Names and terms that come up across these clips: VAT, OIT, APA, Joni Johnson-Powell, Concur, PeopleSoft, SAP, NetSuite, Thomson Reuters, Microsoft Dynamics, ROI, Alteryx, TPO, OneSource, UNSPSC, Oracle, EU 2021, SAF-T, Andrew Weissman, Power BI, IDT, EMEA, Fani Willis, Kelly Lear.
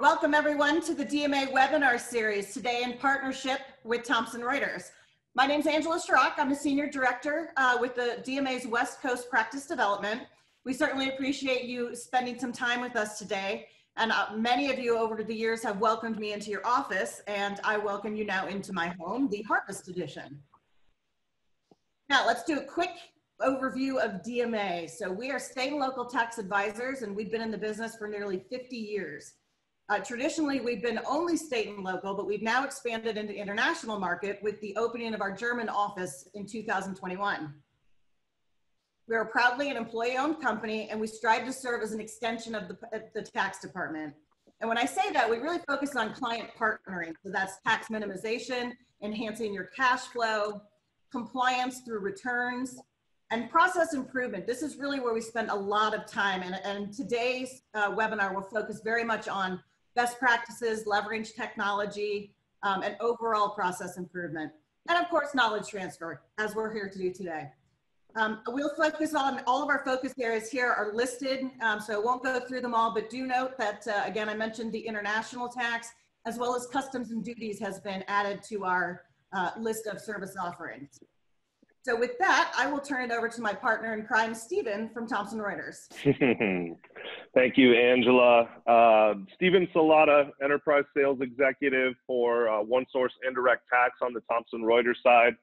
Welcome everyone to the DMA webinar series today in partnership with Thomson Reuters. My name is Angela Strock. I'm a senior director with the DMA's West Coast Practice Development. We certainly appreciate you spending some time with us today, and many of you over the years have welcomed me into your office, and I welcome you now into my home, the Harvest Edition. Now let's do a quick overview of DMA. So we are state and local tax advisors, and we've been in the business for nearly 50 years. Traditionally, we've been only state and local, but we've now expanded into the international market with the opening of our German office in 2021. We are proudly an employee-owned company, and we strive to serve as an extension of the tax department. And when I say that, we really focus on client partnering. So that's tax minimization, enhancing your cash flow, compliance through returns, and process improvement. This is really where we spend a lot of time, and today's webinar will focus very much on best practices, leverage technology, and overall process improvement. And of course, knowledge transfer, as we're here to do today. We'll focus on all of our focus areas here are listed, so I won't go through them all, but do note that, again, I mentioned the international tax, as well as customs and duties has been added to our list of service offerings. So with that, I will turn it over to my partner in crime, Steven from Thomson Reuters. Thank you, Angela. Steven Salata, Enterprise Sales Executive for OneSource Indirect Tax on the Thomson Reuters side.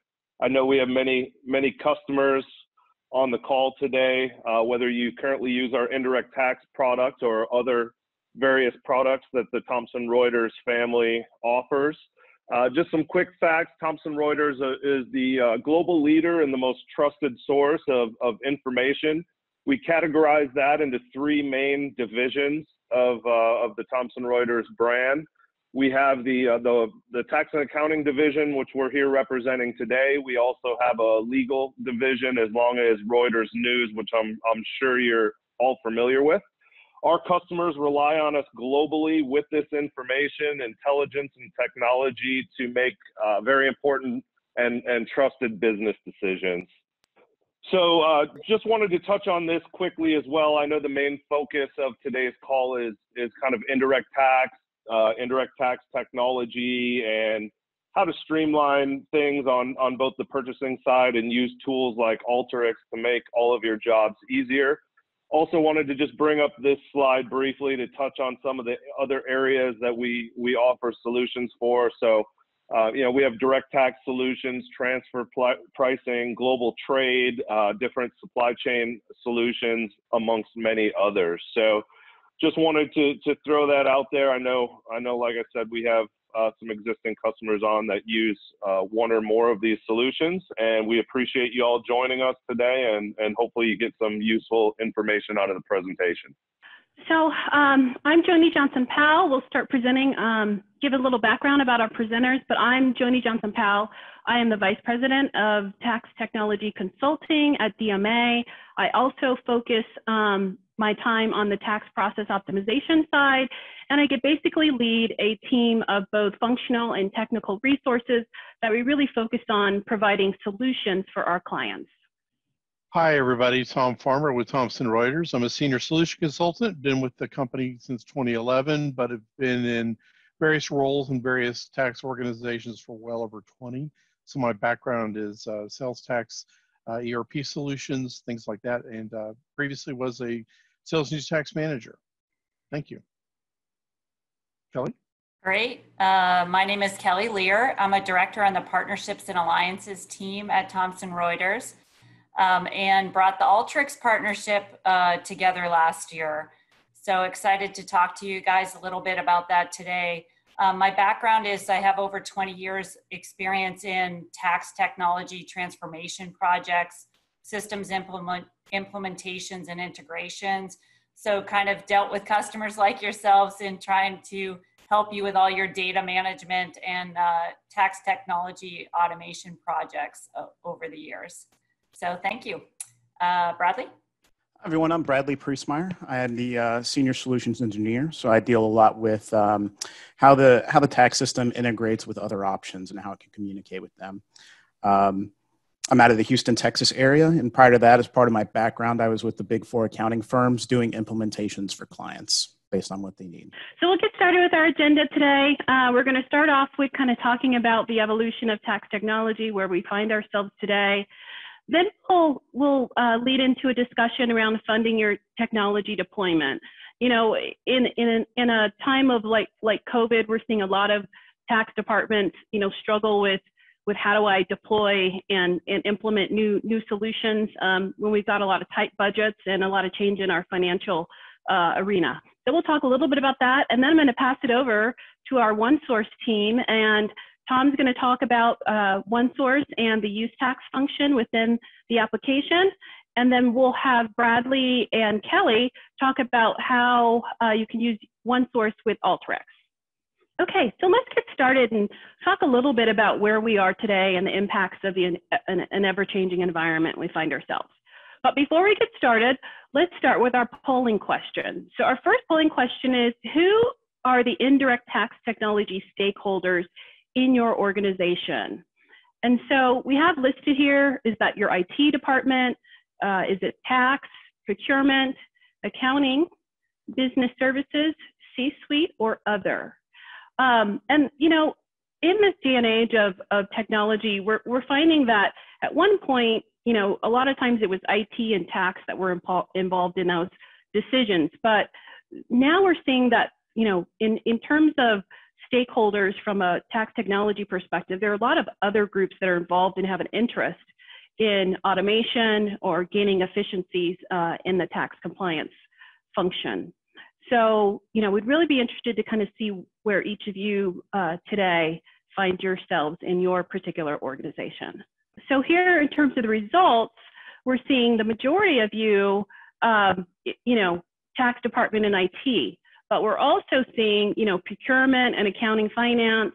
I know we have many customers on the call today, whether you currently use our indirect tax product or other various products that the Thomson Reuters family offers. Just some quick facts. Thomson Reuters is the global leader and the most trusted source of information. We categorize that into three main divisions of the Thomson Reuters brand. We have the tax and accounting division, which we're here representing today. We also have a legal division, as long as Reuters News, which I'm sure you're all familiar with. Our customers rely on us globally with this information, intelligence, and technology to make very important and trusted business decisions. So just wanted to touch on this quickly as well. I know the main focus of today's call is kind of indirect tax technology, and how to streamline things on both the purchasing side and use tools like Alteryx to make all of your jobs easier. Also wanted to just bring up this slide briefly to touch on some of the other areas that we offer solutions for. So, you know, we have direct tax solutions, transfer pricing, global trade, different supply chain solutions, amongst many others. So, just wanted to throw that out there. I know, like I said, we have some existing customers on that use one or more of these solutions, and we appreciate you all joining us today, and hopefully you get some useful information out of the presentation. So I'm Joni Johnson-Powell. We'll start presenting, give a little background about our presenters, but I'm Joni Johnson-Powell. I am the Vice President of Tax Technology Consulting at DMA. I also focus my time on the tax process optimization side, and I could basically lead a team of both functional and technical resources that we really focused on providing solutions for our clients. Hi everybody, Tom Farmer with Thomson Reuters. I'm a senior solution consultant, been with the company since 2011, but have been in various roles in various tax organizations for well over 20. So my background is sales tax, ERP solutions, things like that, and previously was a sales news tax manager. Thank you. Kelly? Great. My name is Kelly Lear. I'm a director on the Partnerships and Alliances team at Thomson Reuters, and brought the Alteryx partnership together last year. So excited to talk to you guys a little bit about that today. My background is I have over 20 years experience in tax technology transformation projects, systems implementations and integrations. So kind of dealt with customers like yourselves in trying to help you with all your data management and tax technology automation projects over the years. So thank you. Bradley? Hi everyone, I'm Bradley Priestmeyer. I am the Senior Solutions Engineer, so I deal a lot with how the tax system integrates with other options and how it can communicate with them. I'm out of the Houston, Texas area, and prior to that, as part of my background, I was with the Big Four accounting firms doing implementations for clients based on what they need. So we'll get started with our agenda today. We're going to start off with kind of talking about the evolution of tax technology, where we find ourselves today. Then we'll lead into a discussion around funding your technology deployment. You know, in a time of like COVID, we're seeing a lot of tax departments, you know, struggle with how do I deploy and implement new solutions when we've got a lot of tight budgets and a lot of change in our financial arena. So we'll talk a little bit about that, and then I'm going to pass it over to our OneSource team, and Tom's going to talk about OneSource and the use tax function within the application. And then we'll have Bradley and Kelly talk about how you can use OneSource with Alteryx. Okay, so let's get started and talk a little bit about where we are today and the impacts of an ever-changing environment we find ourselves. But before we get started, let's start with our polling question. So our first polling question is, who are the indirect tax technology stakeholders in your organization? And so we have listed here, is that your IT department? Is it tax, procurement, accounting, business services, C-suite, or other? And you know, in this day and age of technology, we're finding that at one point, you know, a lot of times it was IT and tax that were involved in those decisions. But now we're seeing that, you know, in terms of stakeholders from a tax technology perspective, there are a lot of other groups that are involved and have an interest in automation or gaining efficiencies in the tax compliance function. So, you know, we'd really be interested to kind of see where each of you today find yourselves in your particular organization. So here, in terms of the results, we're seeing the majority of you, you know, tax department and IT. But we're also seeing, you know, procurement and accounting, finance,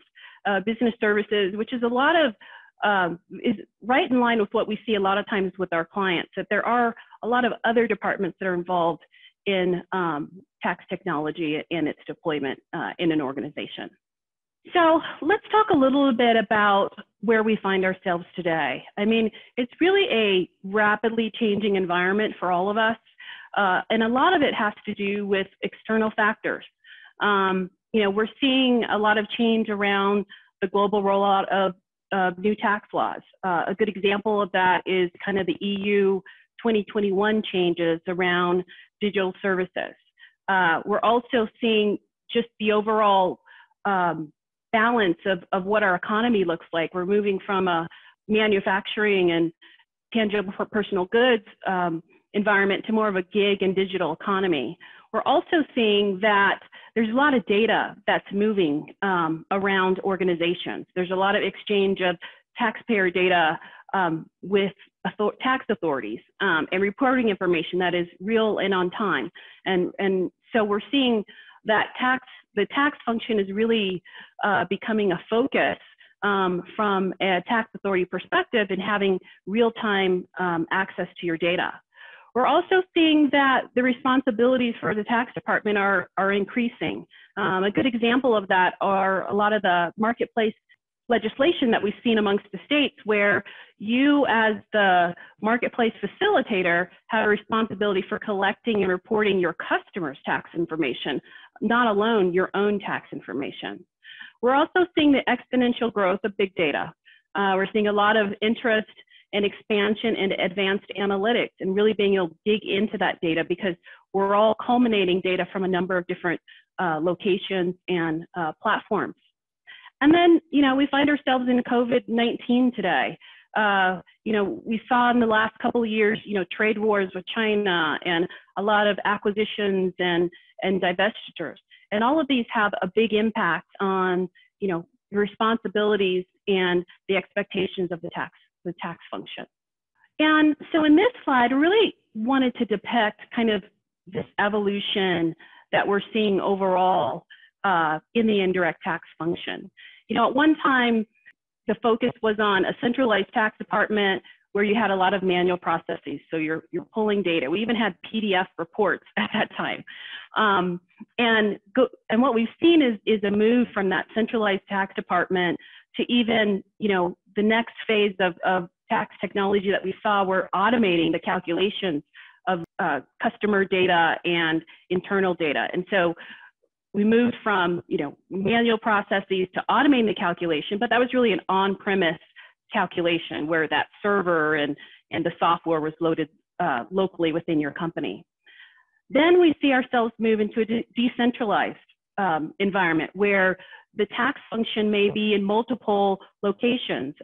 business services, which is a lot of, is right in line with what we see a lot of times with our clients, that there are a lot of other departments that are involved in tax technology and its deployment in an organization. So let's talk a little bit about where we find ourselves today. I mean, it's really a rapidly changing environment for all of us. And a lot of it has to do with external factors. You know, we're seeing a lot of change around the global rollout of new tax laws. A good example of that is kind of the EU 2021 changes around digital services. We're also seeing just the overall balance of what our economy looks like. We're moving from a manufacturing and tangible personal goods environment to more of a gig and digital economy. We're also seeing that there's a lot of data that's moving around organizations. There's a lot of exchange of taxpayer data with tax authorities and reporting information that is real and on time. And so we're seeing that the tax function is really becoming a focus from a tax authority perspective and having real-time access to your data. We're also seeing that the responsibilities for the tax department are increasing. A good example of that are a lot of the marketplace legislation that we've seen amongst the states, where you as the marketplace facilitator have a responsibility for collecting and reporting your customers' tax information, not alone your own tax information. We're also seeing the exponential growth of big data. We're seeing a lot of interest and expansion into advanced analytics and really being able to dig into that data, because we're all culminating data from a number of different locations and platforms. And then, you know, we find ourselves in COVID-19 today. You know, we saw in the last couple of years, you know, trade wars with China and a lot of acquisitions and divestitures. And all of these have a big impact on, you know, the responsibilities and the expectations of the tax function. And so in this slide, I really wanted to depict kind of this evolution that we're seeing overall in the indirect tax function. You know, at one time, the focus was on a centralized tax department where you had a lot of manual processes. So you're pulling data. We even had PDF reports at that time. And what we've seen is a move from that centralized tax department to even, you know, the next phase of tax technology that we saw, we're automating the calculations of customer data and internal data. And so we moved from, you know, manual processes to automating the calculation, but that was really an on-premise calculation where that server and the software was loaded locally within your company. Then we see ourselves move into a decentralized environment where the tax function may be in multiple locations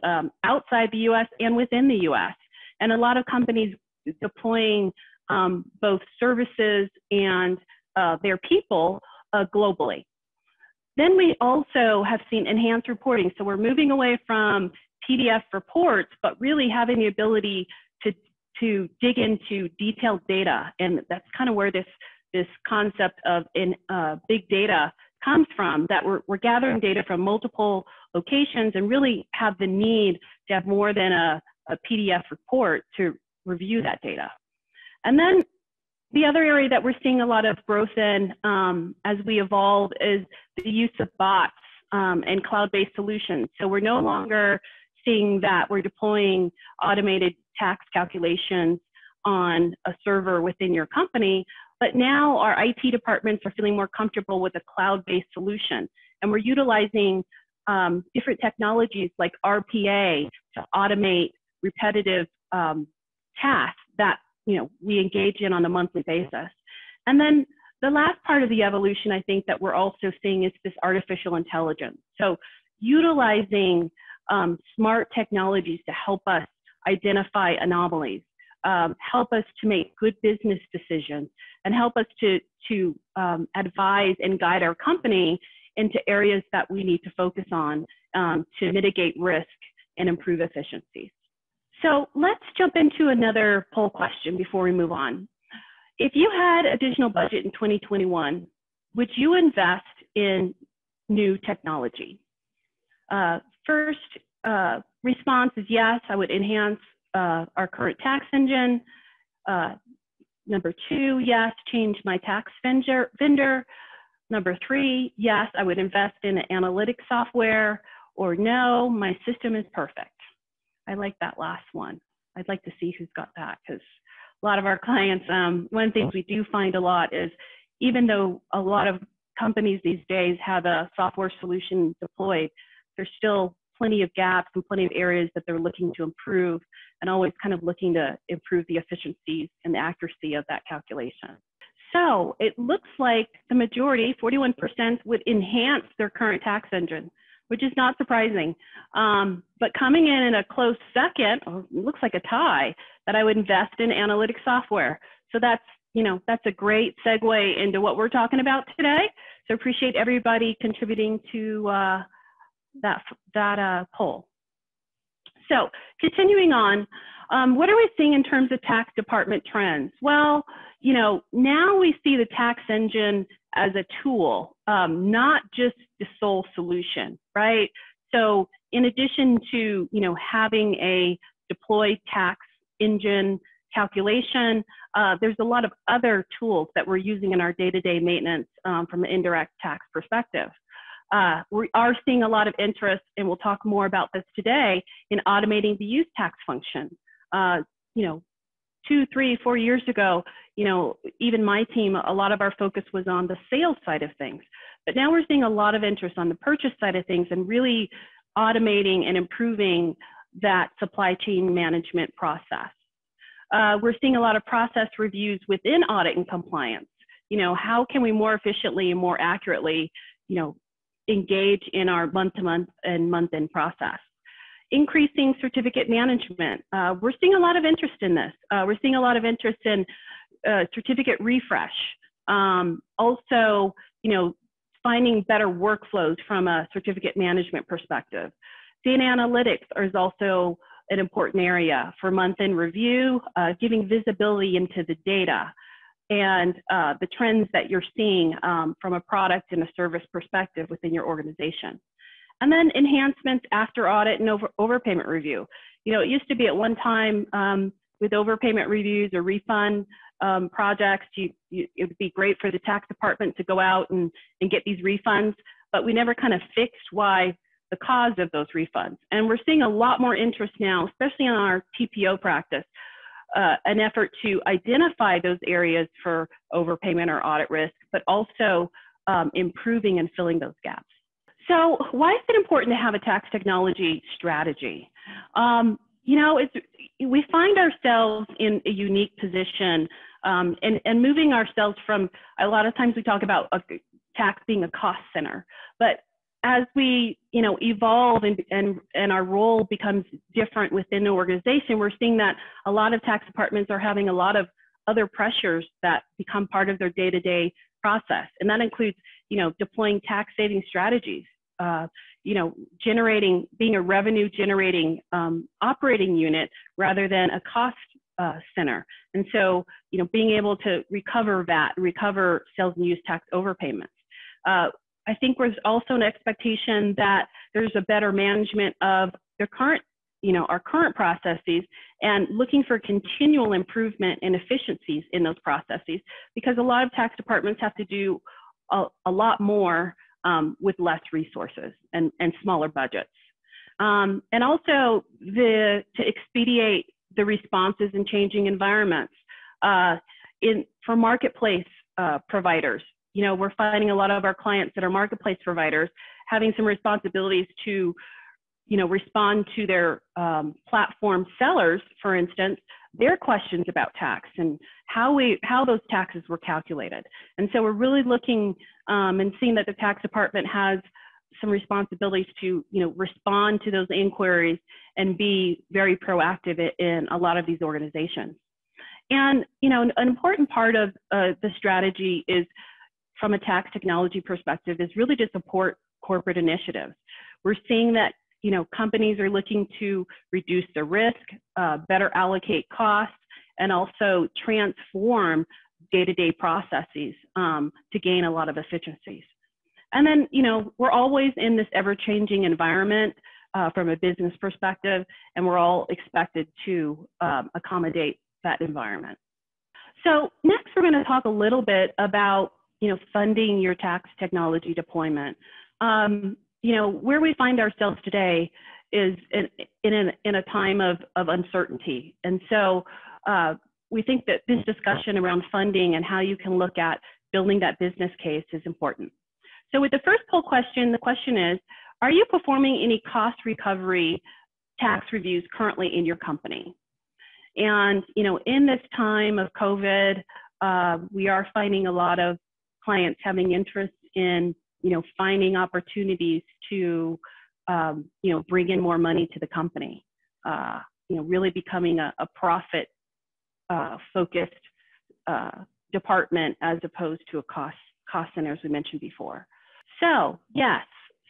outside the US and within the US. And a lot of companies deploying both services and their people globally. Then we also have seen enhanced reporting. So we're moving away from PDF reports, but really having the ability to dig into detailed data. And that's kind of where this concept of big data comes from, that we're gathering data from multiple locations and really have the need to have more than a PDF report to review that data. And then the other area that we're seeing a lot of growth in as we evolve is the use of bots and cloud-based solutions. So we're no longer seeing that we're deploying automated tax calculations on a server within your company, but now our IT departments are feeling more comfortable with a cloud-based solution. And we're utilizing different technologies like RPA to automate repetitive tasks that, you know, we engage in on a monthly basis. And then the last part of the evolution, I think, that we're also seeing is this artificial intelligence. So utilizing smart technologies to help us identify anomalies, help us to make good business decisions, and help us to advise and guide our company into areas that we need to focus on to mitigate risk and improve efficiencies. So let's jump into another poll question before we move on. If you had additional budget in 2021, would you invest in new technology? First response is yes, I would enhance our current tax engine. Number two, yes, change my tax vendor. Number three, yes, I would invest in an analytic software. Or no, my system is perfect. I like that last one. I'd like to see who's got that, because a lot of our clients, one of the things we do find a lot is, even though a lot of companies these days have a software solution deployed, there's still plenty of gaps and plenty of areas that they're looking to improve, and always kind of looking to improve the efficiencies and the accuracy of that calculation. So it looks like the majority, 41%, would enhance their current tax engine, which is not surprising. But coming in a close second, or looks like a tie, that I would invest in analytic software. So that's, you know, that's a great segue into what we're talking about today. So appreciate everybody contributing to that poll. So continuing on, what are we seeing in terms of tax department trends? Well, you know, now we see the tax engine as a tool, not just the sole solution, right? So in addition to, you know, having a deployed tax engine calculation, there's a lot of other tools that we're using in our day-to-day maintenance from an indirect tax perspective. We are seeing a lot of interest, and we'll talk more about this today, in automating the use tax function. You know, 2, 3, 4 years ago, you know, even my team, a lot of our focus was on the sales side of things. But now we're seeing a lot of interest on the purchase side of things and really automating and improving that supply chain management process. We're seeing a lot of process reviews within audit and compliance. You know, how can we more efficiently and more accurately, you know, engage in our month-to-month and month-end process. Increasing certificate management. We're seeing a lot of interest in this. We're seeing a lot of interest in certificate refresh. Also, you know, finding better workflows from a certificate management perspective. Data analytics is also an important area for month-end review, giving visibility into the data and the trends that you're seeing from a product and a service perspective within your organization. And then enhancements after audit and overpayment review. You know, it used to be at one time with overpayment reviews or refund projects, it would be great for the tax department to go out and get these refunds, but we never kind of fixed why the cause of those refunds. And we're seeing a lot more interest now, especially in our TPO practice, an effort to identify those areas for overpayment or audit risk, but also improving and filling those gaps. So why is it important to have a tax technology strategy? You know, we find ourselves in a unique position and moving ourselves from, a lot of times we talk about tax being a cost center, but as we, you know, evolve and our role becomes different within the organization, we're seeing that a lot of tax departments are having a lot of other pressures that become part of their day-to-day process. And that includes, you know, deploying tax saving strategies, you know, being a revenue generating operating unit rather than a cost center. And so, you know, being able to recover VAT, recover sales and use tax overpayments. I think there's also an expectation that there's a better management of their current, you know, our current processes, and looking for continual improvement and efficiencies in those processes, because a lot of tax departments have to do a lot more with less resources and smaller budgets. And also to expedite the responses in changing environments for marketplace providers. You know, we're finding a lot of our clients that are marketplace providers having some responsibilities to, you know, respond to their platform sellers, for instance, their questions about tax and how those taxes were calculated. And so we're really looking and seeing that the tax department has some responsibilities to, you know, respond to those inquiries and be very proactive in a lot of these organizations. And, you know, an important part of the strategy is, from a tax technology perspective, is really to support corporate initiatives. We're seeing that, you know, companies are looking to reduce the risk, better allocate costs, and also transform day-to-day processes to gain a lot of efficiencies. And then, you know, we're always in this ever-changing environment from a business perspective, and we're all expected to accommodate that environment. So next, we're going to talk a little bit about, you know, funding your tax technology deployment. You know, where we find ourselves today is in a time of uncertainty. And so we think that this discussion around funding and how you can look at building that business case is important. So with the first poll question, the question is, are you performing any cost recovery tax reviews currently in your company? And, you know, in this time of COVID, we are finding a lot of clients having interest in, you know, finding opportunities to, you know, bring in more money to the company, you know, really becoming a profit focused department as opposed to a cost center, as we mentioned before. So yes,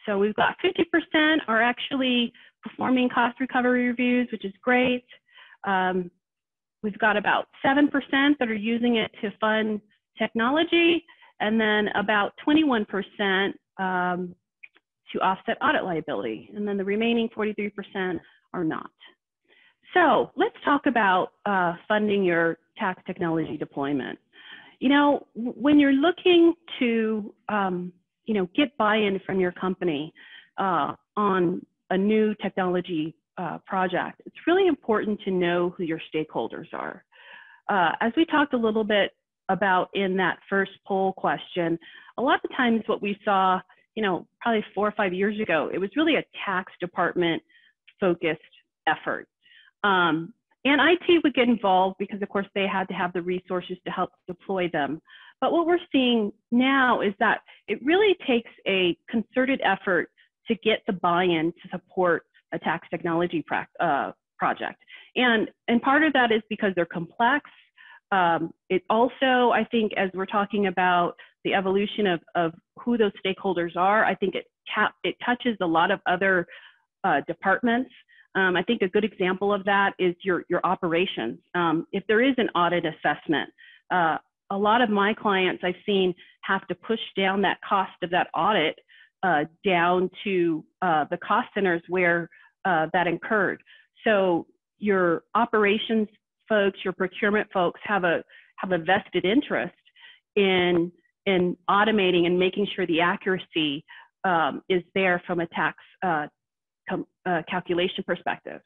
so we've got 50% are actually performing cost recovery reviews, which is great. We've got about 7% that are using it to fund technology, and then about 21% to offset audit liability. And then the remaining 43% are not. So let's talk about funding your tax technology deployment. You know, when you're looking to, you know, get buy-in from your company on a new technology project, it's really important to know who your stakeholders are. As we talked a little bit about in that first poll question, a lot of times what we saw, you know, probably 4 or 5 years ago, it was really a tax department focused effort. And IT would get involved because of course they had to have the resources to help deploy them. But what we're seeing now is that it really takes a concerted effort to get the buy-in to support a tax technology project. And part of that is because they're complex. It also, I think, as we're talking about the evolution of who those stakeholders are, I think it touches a lot of other departments. I think a good example of that is your operations. If there is an audit assessment, a lot of my clients I've seen have to push down that cost of that audit down to the cost centers where that incurred. So your operations folks, your procurement folks have a vested interest in automating and making sure the accuracy is there from a tax calculation perspective.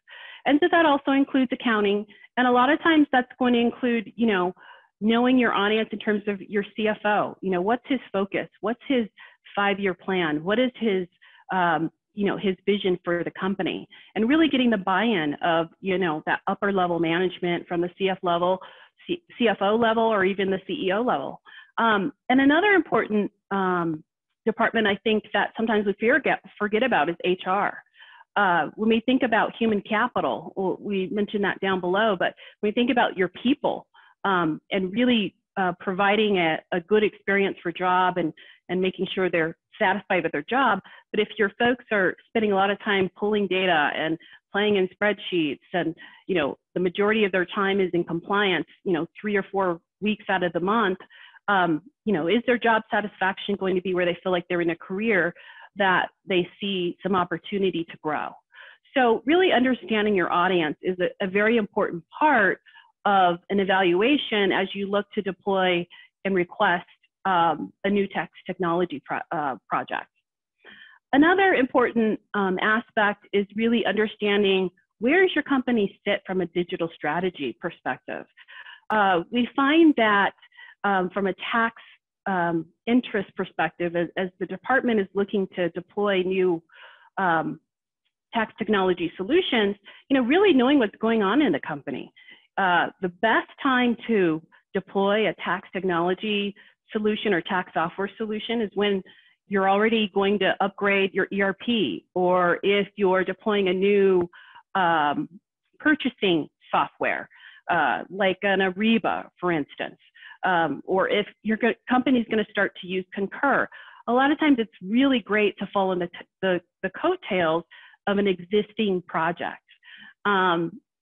And so that also includes accounting. And a lot of times that's going to include, you know, knowing your audience in terms of your CFO. You know, what's his focus? What's his five-year plan? What is his, you know, his vision for the company? And really getting the buy-in of, you know, that upper level management from the CFO level, or even the CEO level. And another important department I think that sometimes we forget about is HR. When we think about human capital, we mentioned that down below, but when we think about your people and really providing a good experience for job and making sure they're satisfied with their job. But if your folks are spending a lot of time pulling data and playing in spreadsheets and, you know, the majority of their time is in compliance, you know, 3 or 4 weeks out of the month, you know, is their job satisfaction going to be where they feel like they're in a career that they see some opportunity to grow? So really understanding your audience is a very important part of an evaluation as you look to deploy and request a new technology project. Another important aspect is really understanding where does your company sit from a digital strategy perspective. We find that from a tax interest perspective, as the department is looking to deploy new tax technology solutions, you know, really knowing what's going on in the company. The best time to deploy a tax technology solution or tax software solution is when you're already going to upgrade your ERP, or if you're deploying a new purchasing software, like an Ariba, for instance. Or if your company is going to start to use Concur. A lot of times it's really great to follow the coattails of an existing project.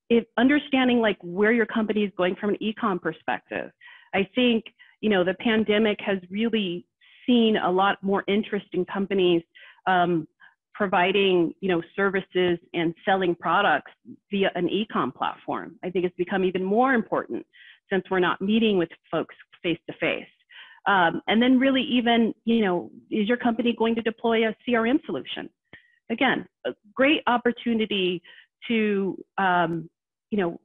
If understanding like where your company is going from an e-com perspective. I think, you know, the pandemic has really seen a lot more interest in companies providing, you know, services and selling products via an e-com platform. I think it's become even more important since we're not meeting with folks face to face. And then really even, you know, is your company going to deploy a CRM solution? Again, a great opportunity to, you know,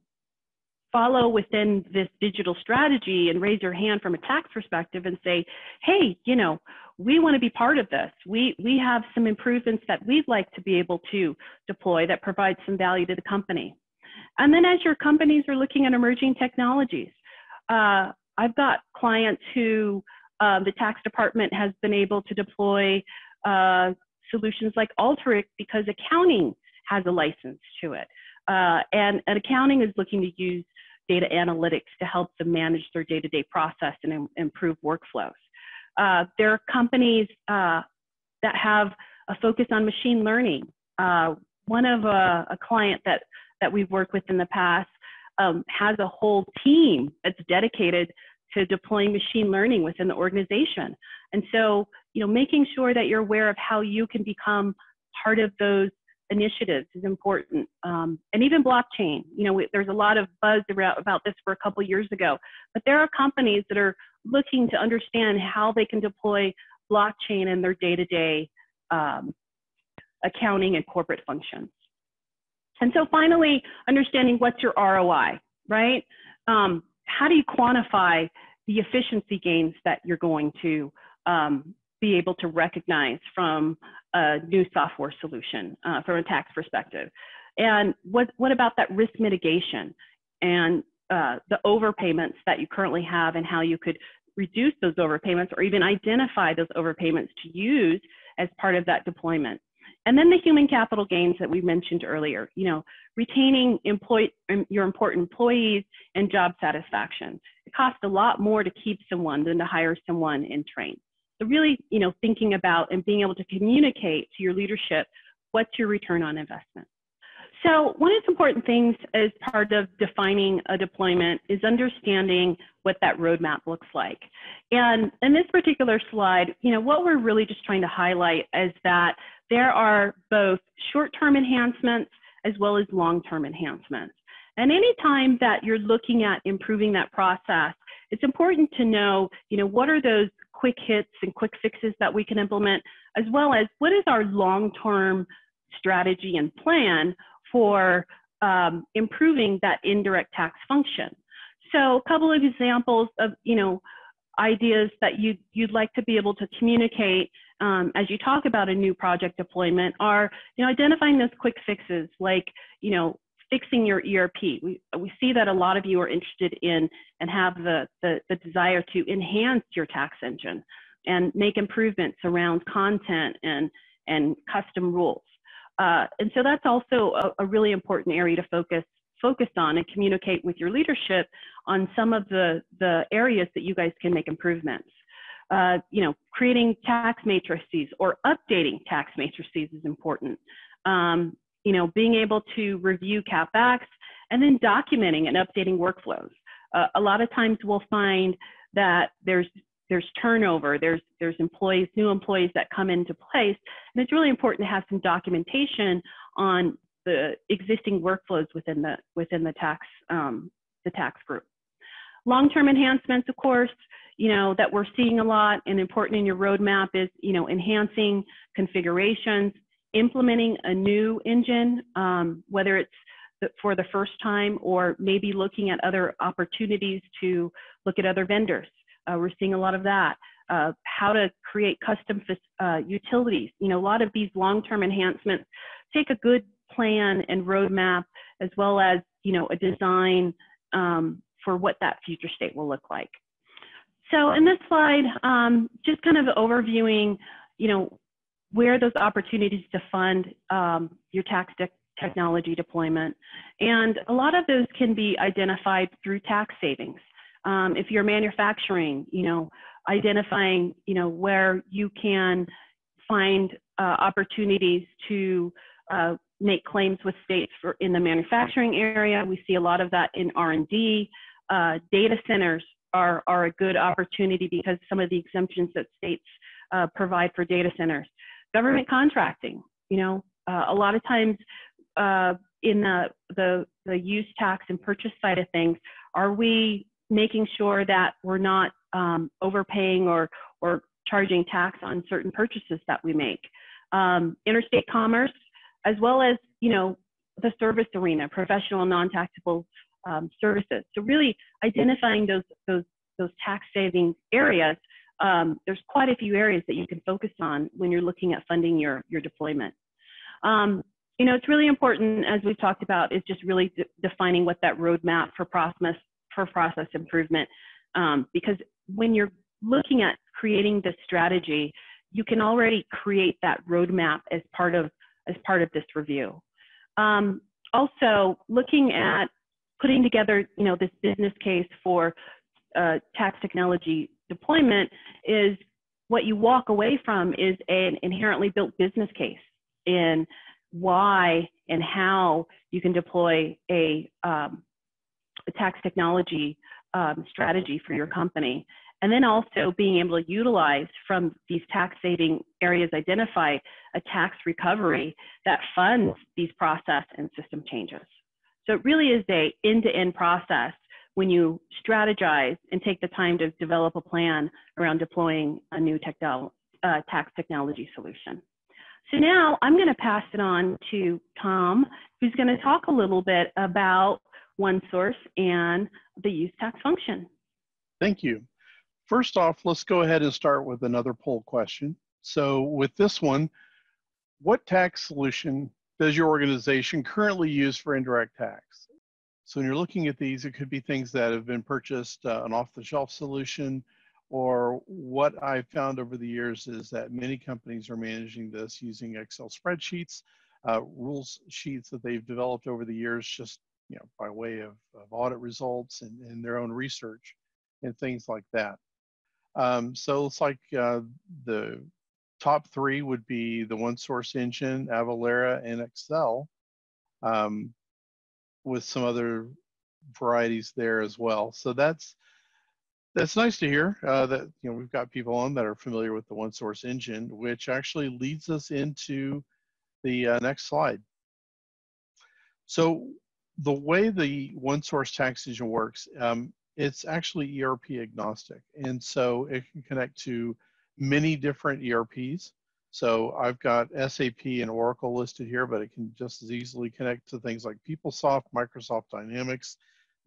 follow within this digital strategy and raise your hand from a tax perspective and say, hey, you know, we want to be part of this. We have some improvements that we'd like to be able to deploy that provide some value to the company. And then as your companies are looking at emerging technologies, I've got clients who the tax department has been able to deploy solutions like Alteryx because accounting has a license to it. And accounting is looking to use data analytics to help them manage their day-to-day process and improve workflows. There are companies that have a focus on machine learning. One of a client that we've worked with in the past has a whole team that's dedicated to deploying machine learning within the organization. And so, you know, making sure that you're aware of how you can become part of those initiatives is important. And even blockchain, you know, there's a lot of buzz about this for a couple years ago, but there are companies that are looking to understand how they can deploy blockchain in their day-to-day accounting and corporate functions. And so finally, understanding what's your ROI, right? How do you quantify the efficiency gains that you're going to be able to recognize from a new software solution from a tax perspective? And what about that risk mitigation and the overpayments that you currently have and how you could reduce those overpayments or even identify those overpayments to use as part of that deployment? And then the human capital gains that we mentioned earlier, you know, retaining your important employees and job satisfaction. It costs a lot more to keep someone than to hire someone and train. So really, you know, thinking about and being able to communicate to your leadership, what's your return on investment? So one of the important things as part of defining a deployment is understanding what that roadmap looks like. And in this particular slide, you know, what we're really just trying to highlight is that there are both short-term enhancements as well as long-term enhancements. And anytime that you're looking at improving that process, it's important to know, what are those quick hits and quick fixes that we can implement, as well as what is our long-term strategy and plan for improving that indirect tax function. So a couple of examples of, ideas that you'd like to be able to communicate as you talk about a new project deployment are, identifying those quick fixes, like, fixing your ERP. We see that a lot of you are interested in and have the desire to enhance your tax engine and make improvements around content and custom rules. And so that's also a really important area to focus on and communicate with your leadership on some of the areas that you guys can make improvements. Creating tax matrices or updating tax matrices is important. Being able to review CapEx and then documenting and updating workflows. A lot of times we'll find that there's turnover, there's employees, new employees that come into place, and it's really important to have some documentation on the existing workflows within the tax group. Long-term enhancements, of course, that we're seeing a lot and important in your roadmap is, enhancing configurations, implementing a new engine, whether it's for the first time or maybe looking at other opportunities to look at other vendors. We're seeing a lot of that. How to create custom utilities. A lot of these long-term enhancements take a good plan and roadmap, as well as, a design for what that future state will look like. So in this slide, just kind of overviewing, where those opportunities to fund your tax technology deployment. And a lot of those can be identified through tax savings. If you're manufacturing, identifying, where you can find opportunities to make claims with states in the manufacturing area. We see a lot of that in R&D. Data centers are a good opportunity because some of the exemptions that states provide for data centers. Government contracting, a lot of times in the use tax and purchase side of things, are we making sure that we're not overpaying or charging tax on certain purchases that we make? Interstate commerce, as well as, the service arena, professional and non-taxable services. So really identifying those tax saving areas. There's quite a few areas that you can focus on when you're looking at funding your deployment. It's really important, as we've talked about, is just really defining what that roadmap for process improvement, because when you're looking at creating the strategy, you can already create that roadmap as part of this review. Also, looking at putting together, this business case for tax technology deployment, is what you walk away from is an inherently built business case in why and how you can deploy a tax technology strategy for your company. And then also being able to utilize from these tax saving areas identified a tax recovery that funds these process and system changes. So it really is a end-to-end process when you strategize and take the time to develop a plan around deploying a new tax technology solution. So now I'm going to pass it on to Tom, who's going to talk a little bit about OneSource and the use tax function. Thank you. First off, let's go ahead and start with another poll question. So with this one, what tax solution does your organization currently use for indirect tax? So when you're looking at these, it could be things that have been purchased, an off-the-shelf solution, or what I've found over the years is that many companies are managing this using Excel spreadsheets, rules sheets that they've developed over the years, just by way of audit results and their own research and things like that. So it looks like the top three would be the OneSource engine, Avalara, and Excel, with some other varieties there as well. So that's nice to hear that we've got people on that are familiar with the OneSource engine, which actually leads us into the next slide. So the way the OneSource tax season works, it's actually ERP agnostic. And so it can connect to many different ERPs. So I've got SAP and Oracle listed here, but it can just as easily connect to things like PeopleSoft, Microsoft Dynamics,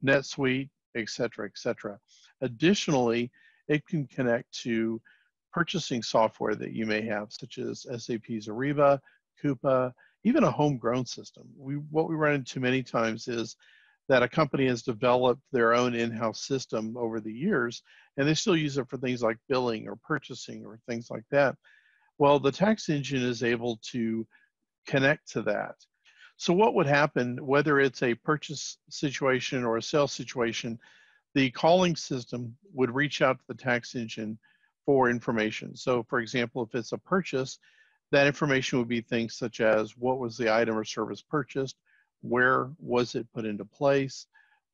NetSuite, et cetera, et cetera. Additionally, it can connect to purchasing software that you may have, such as SAP's Ariba, Coupa, even a homegrown system. What we run into many times is that a company has developed their own in-house system over the years, and they still use it for things like billing or purchasing or things like that. Well, the tax engine is able to connect to that. So what would happen, whether it's a purchase situation or a sales situation, the calling system would reach out to the tax engine for information. So for example, if it's a purchase, that information would be things such as what was the item or service purchased, where was it put into place,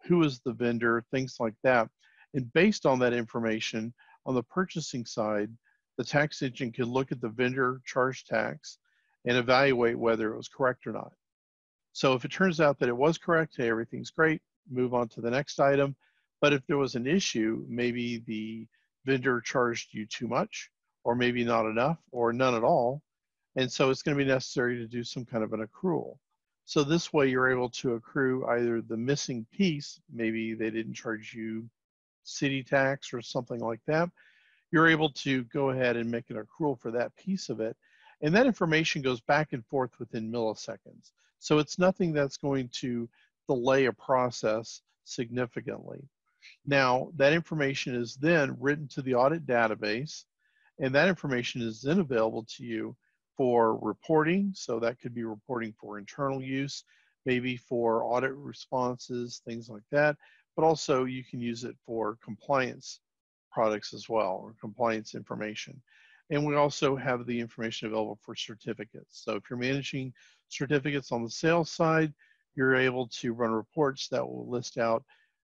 who is the vendor, things like that. And based on that information, on the purchasing side, the tax engine can look at the vendor charge tax and evaluate whether it was correct or not. So if it turns out that it was correct, hey, everything's great, move on to the next item. But if there was an issue, maybe the vendor charged you too much, or maybe not enough, or none at all. And so it's going to be necessary to do some kind of an accrual. So this way you're able to accrue either the missing piece, maybe they didn't charge you city tax or something like that. You're able to go ahead and make an accrual for that piece of it. And that information goes back and forth within milliseconds. So it's nothing that's going to delay a process significantly. Now, that information is then written to the audit database, and that information is then available to you for reporting. So that could be reporting for internal use, maybe for audit responses, things like that. But also you can use it for compliance products as well, or compliance information. And we also have the information available for certificates. So if you're managing certificates on the sales side, you're able to run reports that will list out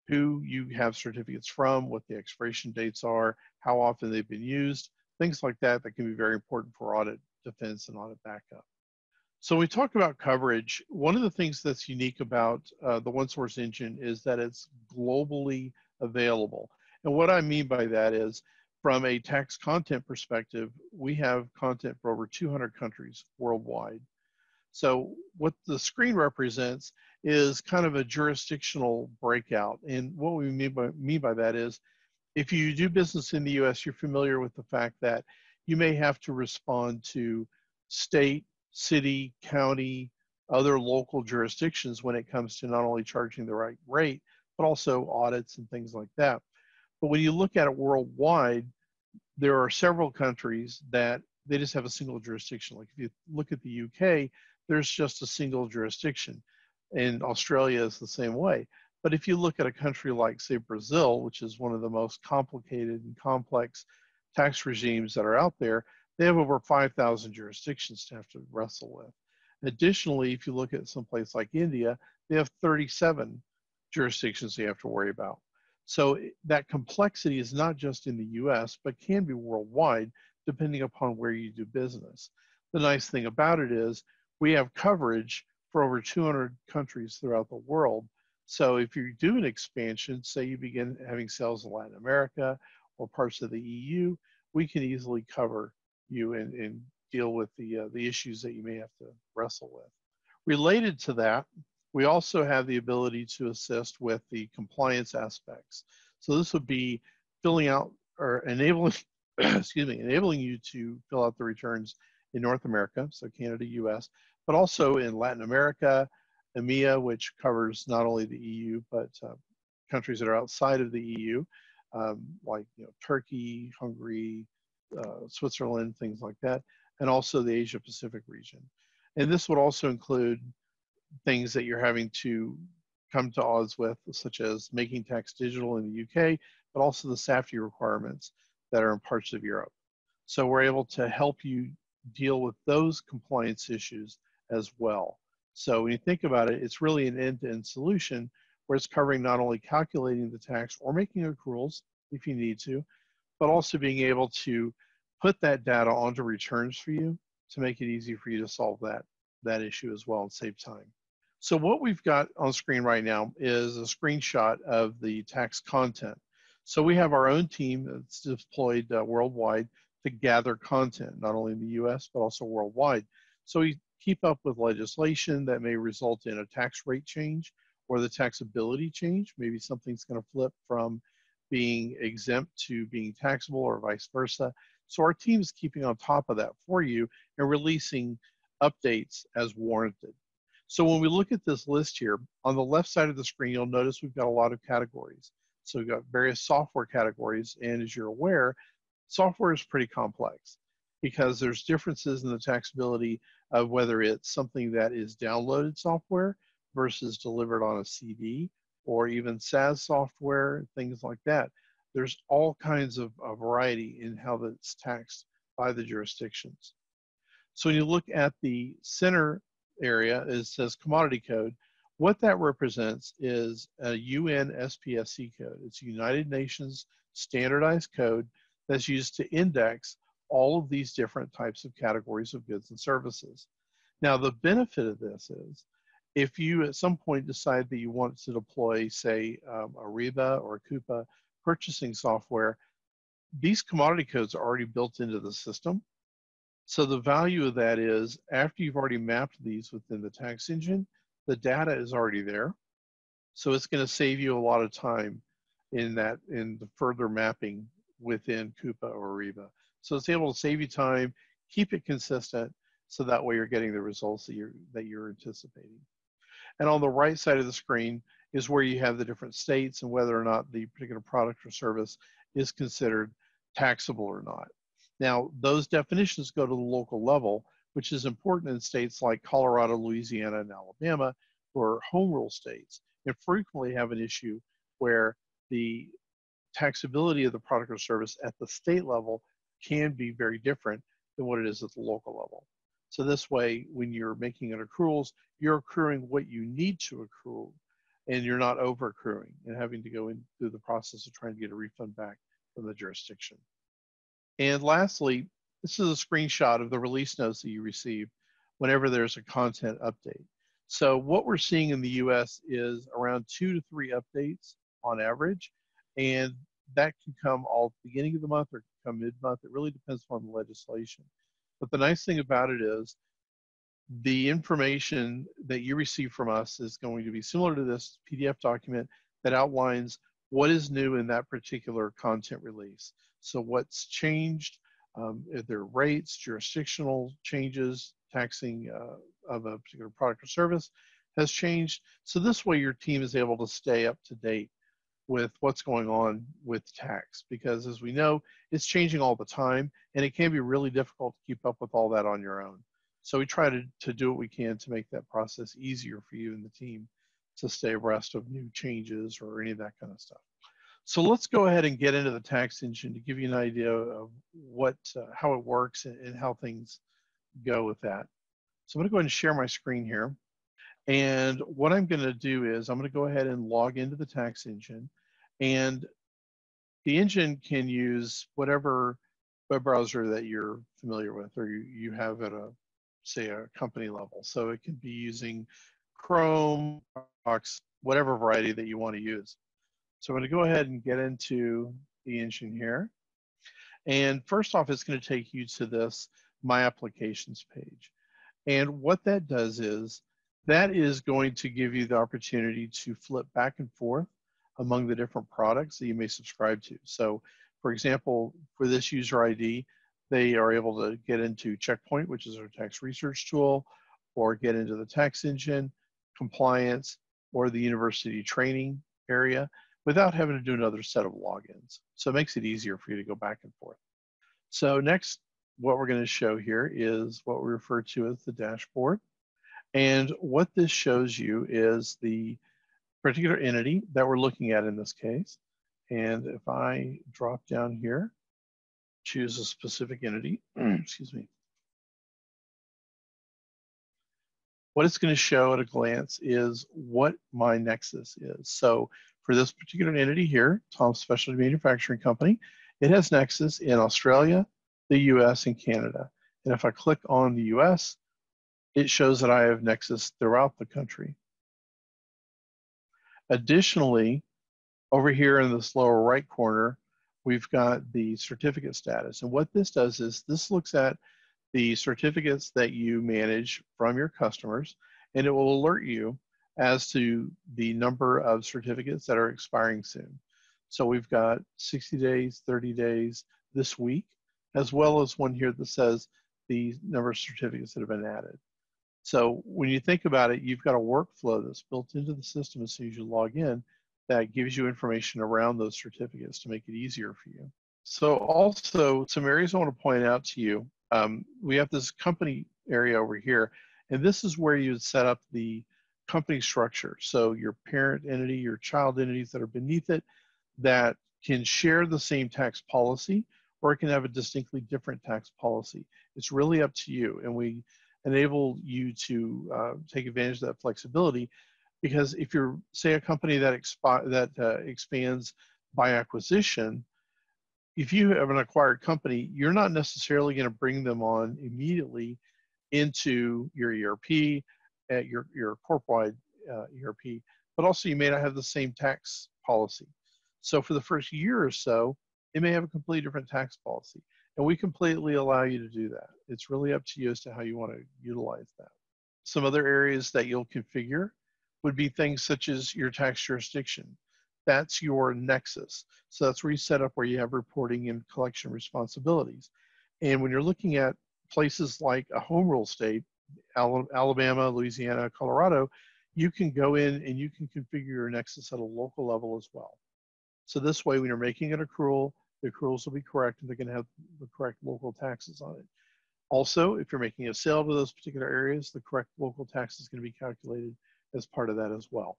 who you have certificates from, what the expiration dates are, how often they've been used, things like that that can be very important for audit defense and audit backup. So we talk about coverage. One of the things that's unique about the OneSource engine is that it's globally available. And what I mean by that is, from a tax content perspective, we have content for over 200 countries worldwide. So what the screen represents is kind of a jurisdictional breakout. And what we mean by that is, if you do business in the US, you're familiar with the fact that you may have to respond to state, city, county, other local jurisdictions when it comes to not only charging the right rate, but also audits and things like that. But when you look at it worldwide, there are several countries that they just have a single jurisdiction. Like if you look at the UK, there's just a single jurisdiction. And Australia is the same way. But if you look at a country like, say, Brazil, which is one of the most complicated and complex tax regimes that are out there, they have over 5,000 jurisdictions to have to wrestle with. Additionally, if you look at some place like India, they have 37 jurisdictions they have to worry about. So that complexity is not just in the US, but can be worldwide, depending upon where you do business. The nice thing about it is we have coverage for over 200 countries throughout the world. So if you do an expansion, say you begin having sales in Latin America or parts of the EU, we can easily cover you and deal with the issues that you may have to wrestle with. Related to that, we also have the ability to assist with the compliance aspects. So this would be filling out or enabling, excuse me, enabling you to fill out the returns in North America, so Canada, US, but also in Latin America, EMEA, which covers not only the EU, but countries that are outside of the EU, like Turkey, Hungary, Switzerland, things like that, and also the Asia Pacific region. And this would also include things that you're having to come to odds with, such as making tax digital in the UK, but also the SAF-T requirements that are in parts of Europe. So we're able to help you deal with those compliance issues as well. So when you think about it, it's really an end-to-end solution where it's covering not only calculating the tax or making accruals if you need to, but also being able to put that data onto returns for you to make it easy for you to solve that issue as well and save time. So what we've got on screen right now is a screenshot of the tax content. So we have our own team that's deployed worldwide to gather content, not only in the US, but also worldwide. So we keep up with legislation that may result in a tax rate change or the taxability change. Maybe something's gonna flip from being exempt to being taxable or vice versa. So our team is keeping on top of that for you and releasing updates as warranted. So when we look at this list here, on the left side of the screen, you'll notice we've got a lot of categories. So we've got various software categories, and as you're aware, software is pretty complex because there's differences in the taxability of whether it's something that is downloaded software versus delivered on a CD or even SaaS software, things like that. There's all kinds of a variety in how that's taxed by the jurisdictions. So when you look at the center area, it says commodity code. What that represents is a UNSPSC code. It's United Nations standardized code that's used to index all of these different types of categories of goods and services. Now, the benefit of this is if you at some point decide that you want to deploy, say, Ariba or Coupa purchasing software, these commodity codes are already built into the system. So the value of that is after you've already mapped these within the tax engine, the data is already there. So it's going to save you a lot of time in the further mapping within Coupa or Ariba. So it's able to save you time, keep it consistent, so that way you're getting the results that you're anticipating. And on the right side of the screen is where you have the different states and whether or not the particular product or service is considered taxable or not. Now, those definitions go to the local level, which is important in states like Colorado, Louisiana, and Alabama, who are home rule states, and frequently have an issue where the taxability of the product or service at the state level can be very different than what it is at the local level. So this way, when you're making an accruals, you're accruing what you need to accrue, and you're not over accruing and having to go in through the process of trying to get a refund back from the jurisdiction. And lastly, this is a screenshot of the release notes that you receive whenever there's a content update. So what we're seeing in the US is around 2 to 3 updates on average, and that can come all at the beginning of the month or come mid-month. It really depends on the legislation. But the nice thing about it is the information that you receive from us is going to be similar to this PDF document that outlines what is new in that particular content release. So what's changed, if there are rates, jurisdictional changes, taxing of a particular product or service has changed. So this way your team is able to stay up to date with what's going on with tax, because as we know, it's changing all the time and it can be really difficult to keep up with all that on your own. So we try to do what we can to make that process easier for you and the team to stay abreast of new changes or any of that kind of stuff. So let's go ahead and get into the tax engine to give you an idea of what, how it works and how things go with that. So I'm gonna go ahead and share my screen here. And what I'm gonna do is I'm gonna go ahead and log into the tax engine, and the engine can use whatever web browser that you're familiar with or you have at a, say, a company level. So it can be using Chrome, Firefox, whatever variety that you want to use. So I'm going to go ahead and get into the engine here. And first off, it's going to take you to this My Applications page. And what that does is that is going to give you the opportunity to flip back and forth among the different products that you may subscribe to. So for example, for this user ID, they are able to get into Checkpoint, which is our tax research tool, or get into the tax engine, compliance, or the university training area without having to do another set of logins. So it makes it easier for you to go back and forth. So next, what we're going to show here is what we refer to as the dashboard. And what this shows you is the particular entity that we're looking at in this case. And if I drop down here, choose a specific entity, excuse me, what it's going to show at a glance is what my nexus is. So for this particular entity here, Tom's Specialty Manufacturing Company, it has nexus in Australia, the US, and Canada. And if I click on the US, it shows that I have nexus throughout the country. Additionally, over here in this lower right corner, we've got the certificate status. And what this does is this looks at the certificates that you manage from your customers, and it will alert you as to the number of certificates that are expiring soon. So we've got 60 days, 30 days this week, as well as one here that says the number of certificates that have been added. So when you think about it, you've got a workflow that's built into the system as soon as you log in that gives you information around those certificates to make it easier for you. So also some areas I want to point out to you. We have this company area over here, and this is where you would set up the company structure. So your parent entity, your child entities that are beneath it that can share the same tax policy, or it can have a distinctly different tax policy. It's really up to you, and we enable you to take advantage of that flexibility. Because if you're, say, a company that expands by acquisition, if you have an acquired company, you're not necessarily going to bring them on immediately into your ERP, at your corp-wide ERP, but also you may not have the same tax policy. So for the first year or so, it may have a completely different tax policy. And we completely allow you to do that. It's really up to you as to how you want to utilize that. Some other areas that you'll configure would be things such as your tax jurisdiction. That's your nexus. So that's where you set up where you have reporting and collection responsibilities. And when you're looking at places like a home rule state, Alabama, Louisiana, Colorado, you can go in and you can configure your nexus at a local level as well. So this way, when you're making an accrual, the accruals will be correct and they're gonna have the correct local taxes on it. Also, if you're making a sale to those particular areas, the correct local tax is gonna be calculated as part of that as well.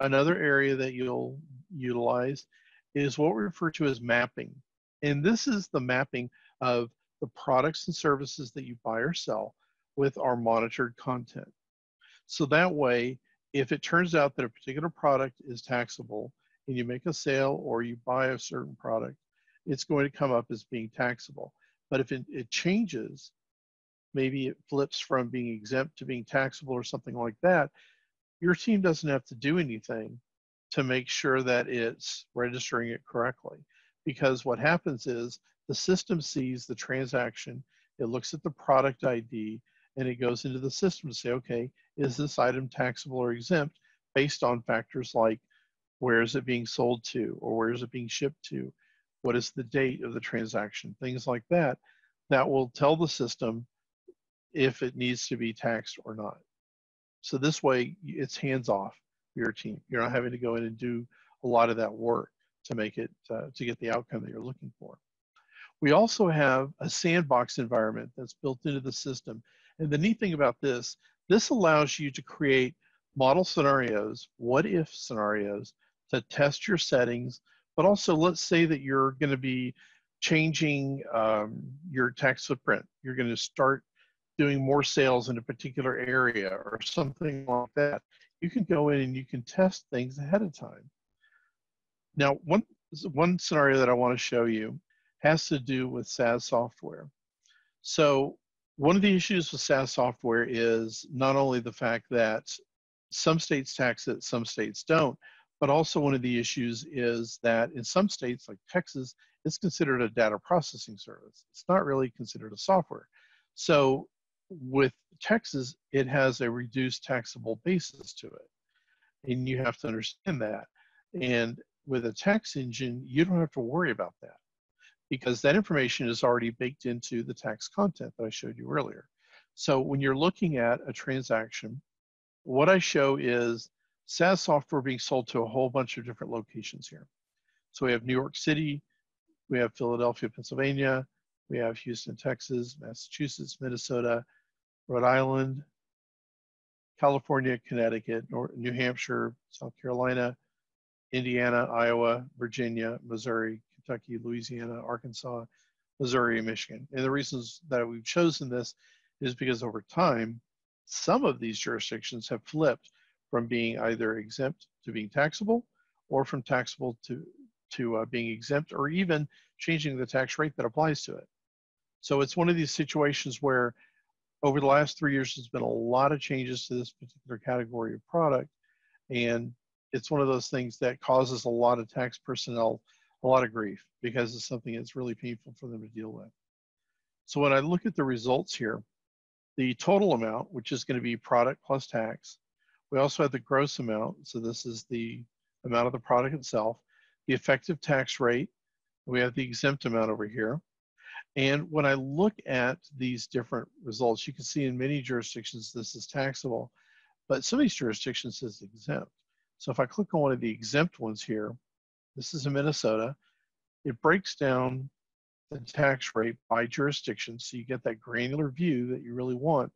Another area that you'll utilize is what we refer to as mapping. And this is the mapping of the products and services that you buy or sell with our monitored content. So that way, if it turns out that a particular product is taxable and you make a sale or you buy a certain product, it's going to come up as being taxable. But if it changes, maybe it flips from being exempt to being taxable or something like that, your team doesn't have to do anything to make sure that it's registering it correctly. Because what happens is the system sees the transaction, it looks at the product ID, and it goes into the system to say, okay, is this item taxable or exempt based on factors like where is it being sold to, or where is it being shipped to? What is the date of the transaction? Things like that, that will tell the system if it needs to be taxed or not. So this way, it's hands-off your team. You're not having to go in and do a lot of that work to make it, to get the outcome that you're looking for. We also have a sandbox environment that's built into the system. And the neat thing about this, this allows you to create model scenarios, what-if scenarios, to test your settings, but also let's say that you're gonna be changing your tax footprint. You're gonna start doing more sales in a particular area or something like that. You can go in and you can test things ahead of time. Now, one scenario that I want to show you has to do with SaaS software. So one of the issues with SaaS software is not only the fact that some states tax it, some states don't, but also one of the issues is that in some states like Texas, it's considered a data processing service. It's not really considered a software. So with Texas, it has a reduced taxable basis to it. And you have to understand that. And with a tax engine, you don't have to worry about that because that information is already baked into the tax content that I showed you earlier. So when you're looking at a transaction, what I show is SaaS software being sold to a whole bunch of different locations here. So we have New York City, we have Philadelphia, Pennsylvania, we have Houston, Texas, Massachusetts, Minnesota, Rhode Island, California, Connecticut, New Hampshire, South Carolina, Indiana, Iowa, Virginia, Missouri, Kentucky, Louisiana, Arkansas, Missouri, and Michigan. And the reasons that we've chosen this is because over time, some of these jurisdictions have flipped from being either exempt to being taxable or from taxable to being exempt or even changing the tax rate that applies to it. So it's one of these situations where over the last 3 years, there's been a lot of changes to this particular category of product, and it's one of those things that causes a lot of tax personnel a lot of grief because it's something that's really painful for them to deal with. So when I look at the results here, the total amount, which is going to be product plus tax, we also have the gross amount. So this is the amount of the product itself, the effective tax rate, we have the exempt amount over here. And when I look at these different results, you can see in many jurisdictions, this is taxable, but some of these jurisdictions is exempt. So if I click on one of the exempt ones here, this is in Minnesota, it breaks down the tax rate by jurisdiction. So you get that granular view that you really want,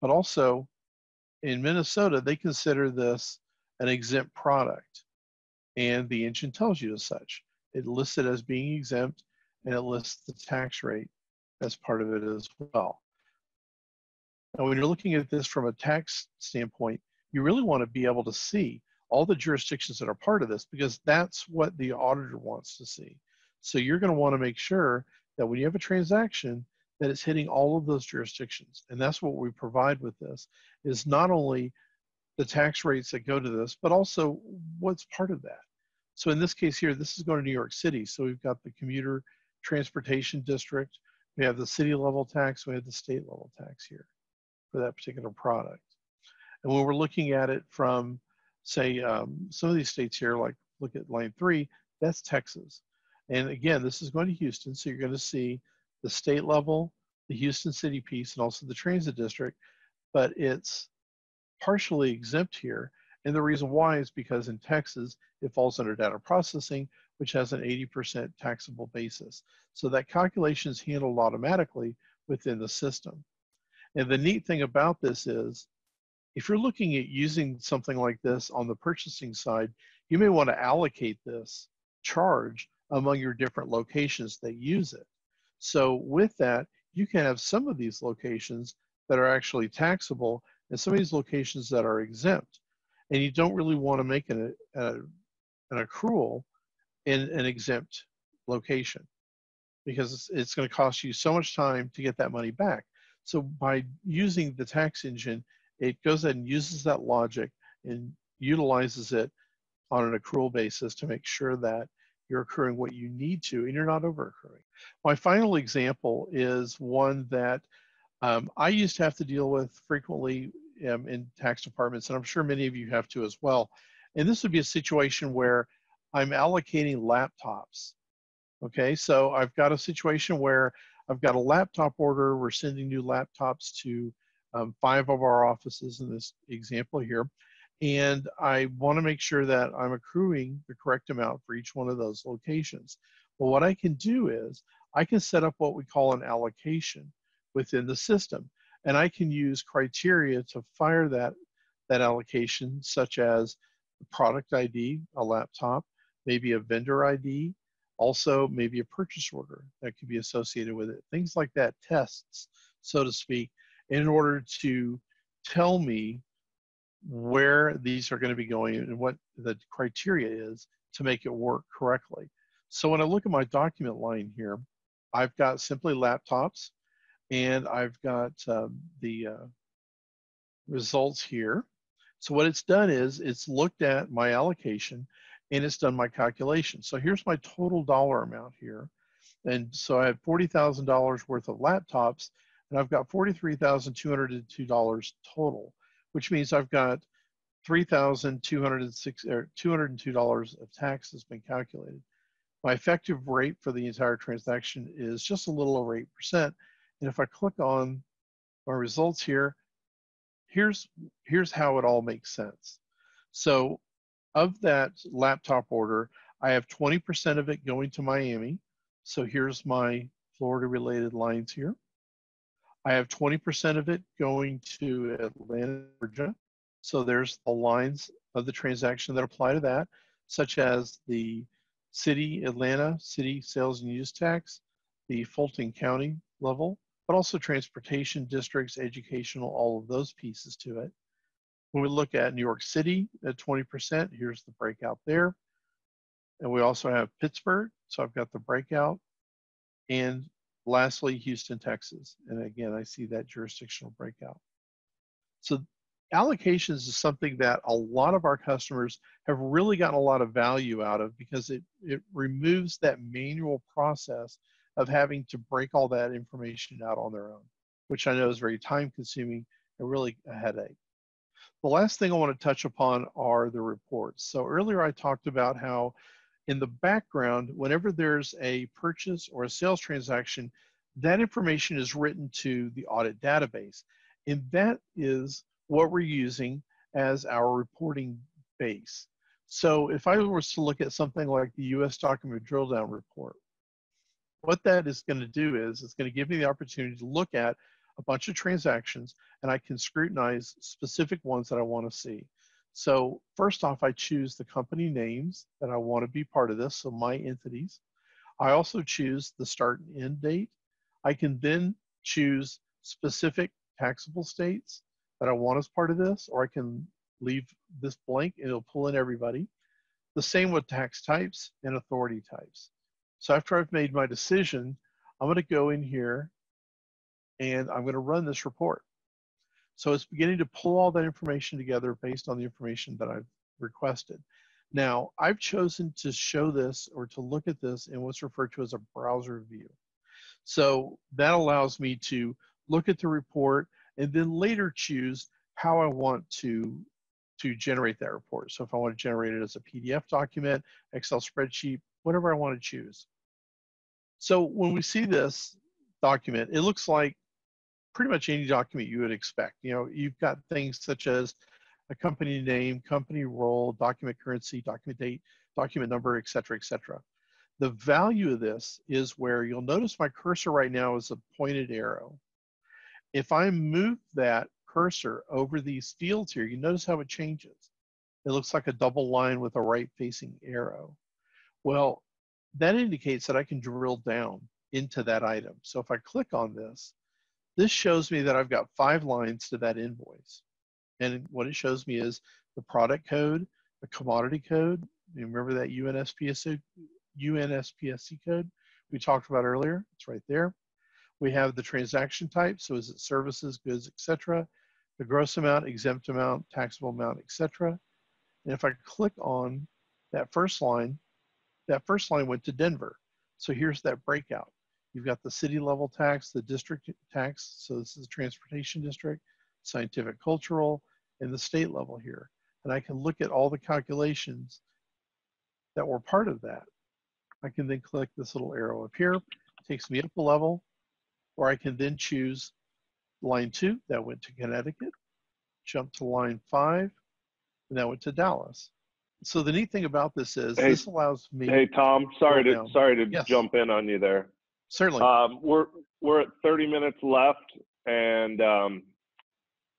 but also in Minnesota, they consider this an exempt product. And the engine tells you as such. It lists it as being exempt and it lists the tax rate as part of it as well. Now, when you're looking at this from a tax standpoint, you really want to be able to see all the jurisdictions that are part of this because that's what the auditor wants to see. So you're going to want to make sure that when you have a transaction that it's hitting all of those jurisdictions. And that's what we provide with this is not only the tax rates that go to this, but also what's part of that. So in this case here, this is going to New York City. So we've got the commuter transportation district. We have the city level tax. We have the state level tax here for that particular product. And when we're looking at it from, say, some of these states here, like look at line 3, that's Texas. And again, this is going to Houston. So you're going to see the state level, the Houston city piece, and also the transit district, but it's partially exempt here. And the reason why is because in Texas, it falls under data processing, which has an 80% taxable basis. So that calculation is handled automatically within the system. And the neat thing about this is, if you're looking at using something like this on the purchasing side, you may want to allocate this charge among your different locations that use it. So with that, you can have some of these locations that are actually taxable and some of these locations that are exempt. And you don't really want to make an accrual in an exempt location because it's going to cost you so much time to get that money back. So by using the tax engine, it goes ahead and uses that logic and utilizes it on an accrual basis to make sure that you're accruing what you need to and you're not over accruing. My final example is one that I used to have to deal with frequently in tax departments, and I'm sure many of you have to as well. And this would be a situation where I'm allocating laptops. Okay, so I've got a situation where I've got a laptop order. We're sending new laptops to 5 of our offices in this example here. And I want to make sure that I'm accruing the correct amount for each one of those locations. But what I can do is I can set up what we call an allocation within the system. And I can use criteria to fire that allocation, such as the product ID, a laptop, maybe a vendor ID, also maybe a purchase order that could be associated with it, things like that, tests, so to speak, in order to tell me where these are going to be going and what the criteria is to make it work correctly. So when I look at my document line here, I've got simply laptops. And I've got the results here. So what it's done is it's looked at my allocation and it's done my calculation. So here's my total dollar amount here. And so I have $40,000 worth of laptops and I've got $43,202 total, which means I've got $202 of tax has been calculated. My effective rate for the entire transaction is just a little over 8%. And if I click on my results here, here's how it all makes sense. So of that laptop order, I have 20% of it going to Miami. So here's my Florida related lines here. I have 20% of it going to Atlanta, Georgia. So there's the lines of the transaction that apply to that, such as the city, Atlanta, city sales and use tax, the Fulton County level, but also transportation districts, educational, all of those pieces to it. When we look at New York City at 20%, here's the breakout there. And we also have Pittsburgh, so I've got the breakout. And lastly, Houston, Texas. And again, I see that jurisdictional breakout. So allocations is something that a lot of our customers have really gotten a lot of value out of, because it removes that manual process of having to break all that information out on their own, which I know is very time consuming and really a headache. The last thing I want to touch upon are the reports. So earlier I talked about how in the background, whenever there's a purchase or a sales transaction, that information is written to the audit database. And that is what we're using as our reporting base. So if I was to look at something like the U.S. document drill down report, what that is going to do is it's going to give me the opportunity to look at a bunch of transactions, and I can scrutinize specific ones that I want to see. So first off, I choose the company names that I want to be part of this, so my entities. I also choose the start and end date. I can then choose specific taxable states that I want as part of this, or I can leave this blank and it'll pull in everybody. The same with tax types and authority types. So after I've made my decision, I'm going to go in here and I'm going to run this report. So it's beginning to pull all that information together based on the information that I've requested. Now, I've chosen to show this or to look at this in what's referred to as a browser view. So that allows me to look at the report and then later choose how I want to generate that report. So if I want to generate it as a PDF document, Excel spreadsheet, whatever I want to choose. So when we see this document, it looks like pretty much any document you would expect. You know, you've got things such as a company name, company role, document currency, document date, document number, et cetera, et cetera. The value of this is where you'll notice my cursor right now is a pointed arrow. If I move that cursor over these fields here, you notice how it changes. It looks like a double line with a right-facing arrow. Well, that indicates that I can drill down into that item. So if I click on this, this shows me that I've got 5 lines to that invoice. And what it shows me is the product code, the commodity code. You remember that UNSPSC code we talked about earlier? It's right there. We have the transaction type. So is it services, goods, et cetera? The gross amount, exempt amount, taxable amount, et cetera. And if I click on that first line went to Denver. So here's that breakout. You've got the city level tax, the district tax, so this is the transportation district, scientific cultural, and the state level here. And I can look at all the calculations that were part of that. I can then click this little arrow up here, takes me up a level, or I can then choose line 2, that went to Connecticut, jump to line 5, and that went to Dallas. So the neat thing about this is this allows me— Hey, Tom, sorry to yes. Jump in on you there. Certainly. We're at 30 minutes left, and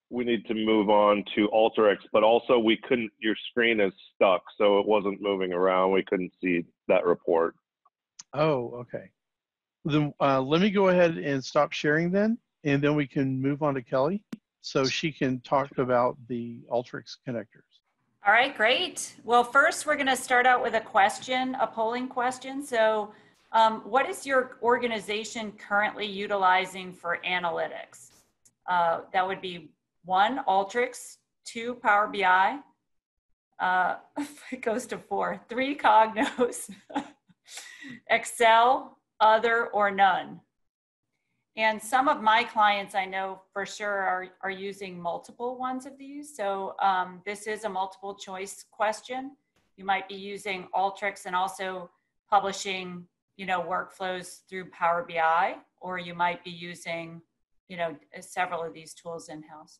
we need to move on to Alteryx, but also we couldn't, your screen is stuck, so it wasn't moving around. We couldn't see that report. Oh, okay. Then let me go ahead and stop sharing then, and then we can move on to Kelly so she can talk about the Alteryx connectors. All right, great. Well, first we're gonna start out with a question, a polling question. So what is your organization currently utilizing for analytics? That would be 1, Alteryx, 2, Power BI, it goes to 4, 3, Cognos, Excel, other, or none. And some of my clients I know for sure are using multiple ones of these. So this is a multiple choice question. You might be using Alteryx and also publishing, you know, workflows through Power BI, or you might be using, you know, several of these tools in-house.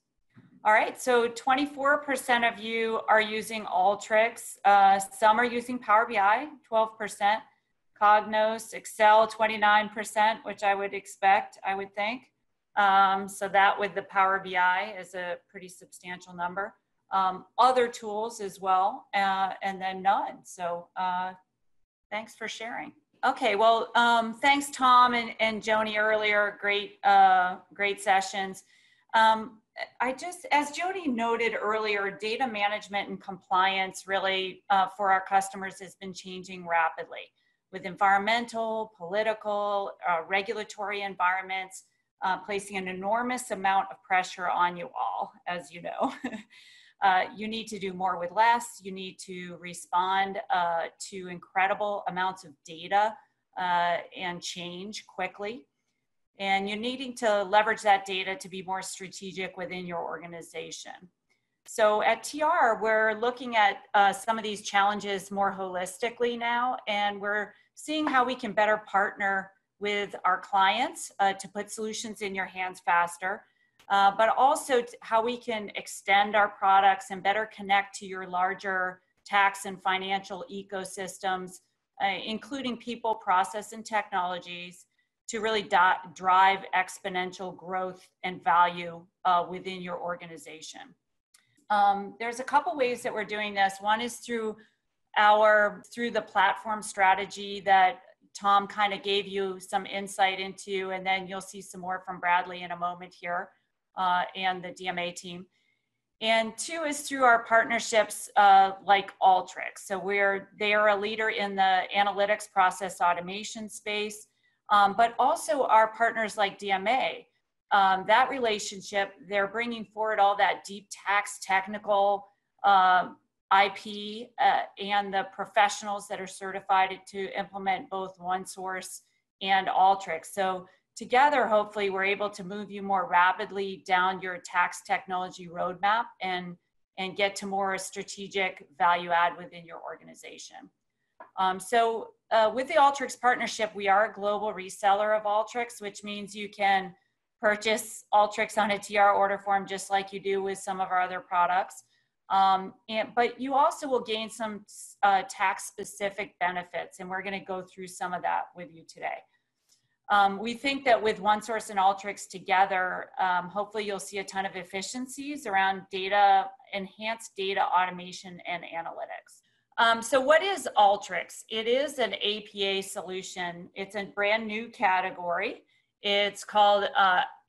All right, so 24% of you are using Alteryx. Some are using Power BI, 12%. Cognos, Excel, 29%, which I would expect, I would think. So that with the Power BI is a pretty substantial number. Other tools as well, and then none. So thanks for sharing. Okay, well, thanks Tom and Joni earlier, great sessions. I just, as Joni noted earlier, data management and compliance really for our customers has been changing rapidly, with environmental, political, regulatory environments placing an enormous amount of pressure on you all, as you know. You need to do more with less. You need to respond to incredible amounts of data and change quickly. And you're needing to leverage that data to be more strategic within your organization. So at TR, we're looking at some of these challenges more holistically now, and we're seeing how we can better partner with our clients to put solutions in your hands faster, but also how we can extend our products and better connect to your larger tax and financial ecosystems, including people, process, and technologies, to really drive exponential growth and value within your organization. There's a couple ways that we're doing this. One is through the platform strategy that Tom kind of gave you some insight into, and then you'll see some more from Bradley in a moment here and the DMA team. And two is through our partnerships like Alteryx. So they are a leader in the analytics process automation space, but also our partners like DMA. That relationship, they're bringing forward all that deep tax technical IP and the professionals that are certified to implement both OneSource and Alteryx. So together, hopefully, we're able to move you more rapidly down your tax technology roadmap and get to more strategic value add within your organization. With the Alteryx partnership, we are a global reseller of Alteryx, which means you can purchase Alteryx on a TR order form just like you do with some of our other products. But you also will gain some tax-specific benefits, and we're going to go through some of that with you today. We think that with OneSource and Alteryx together, hopefully you'll see a ton of efficiencies around data, enhanced data automation and analytics. So what is Alteryx? It is an APA solution. It's a brand new category. It's called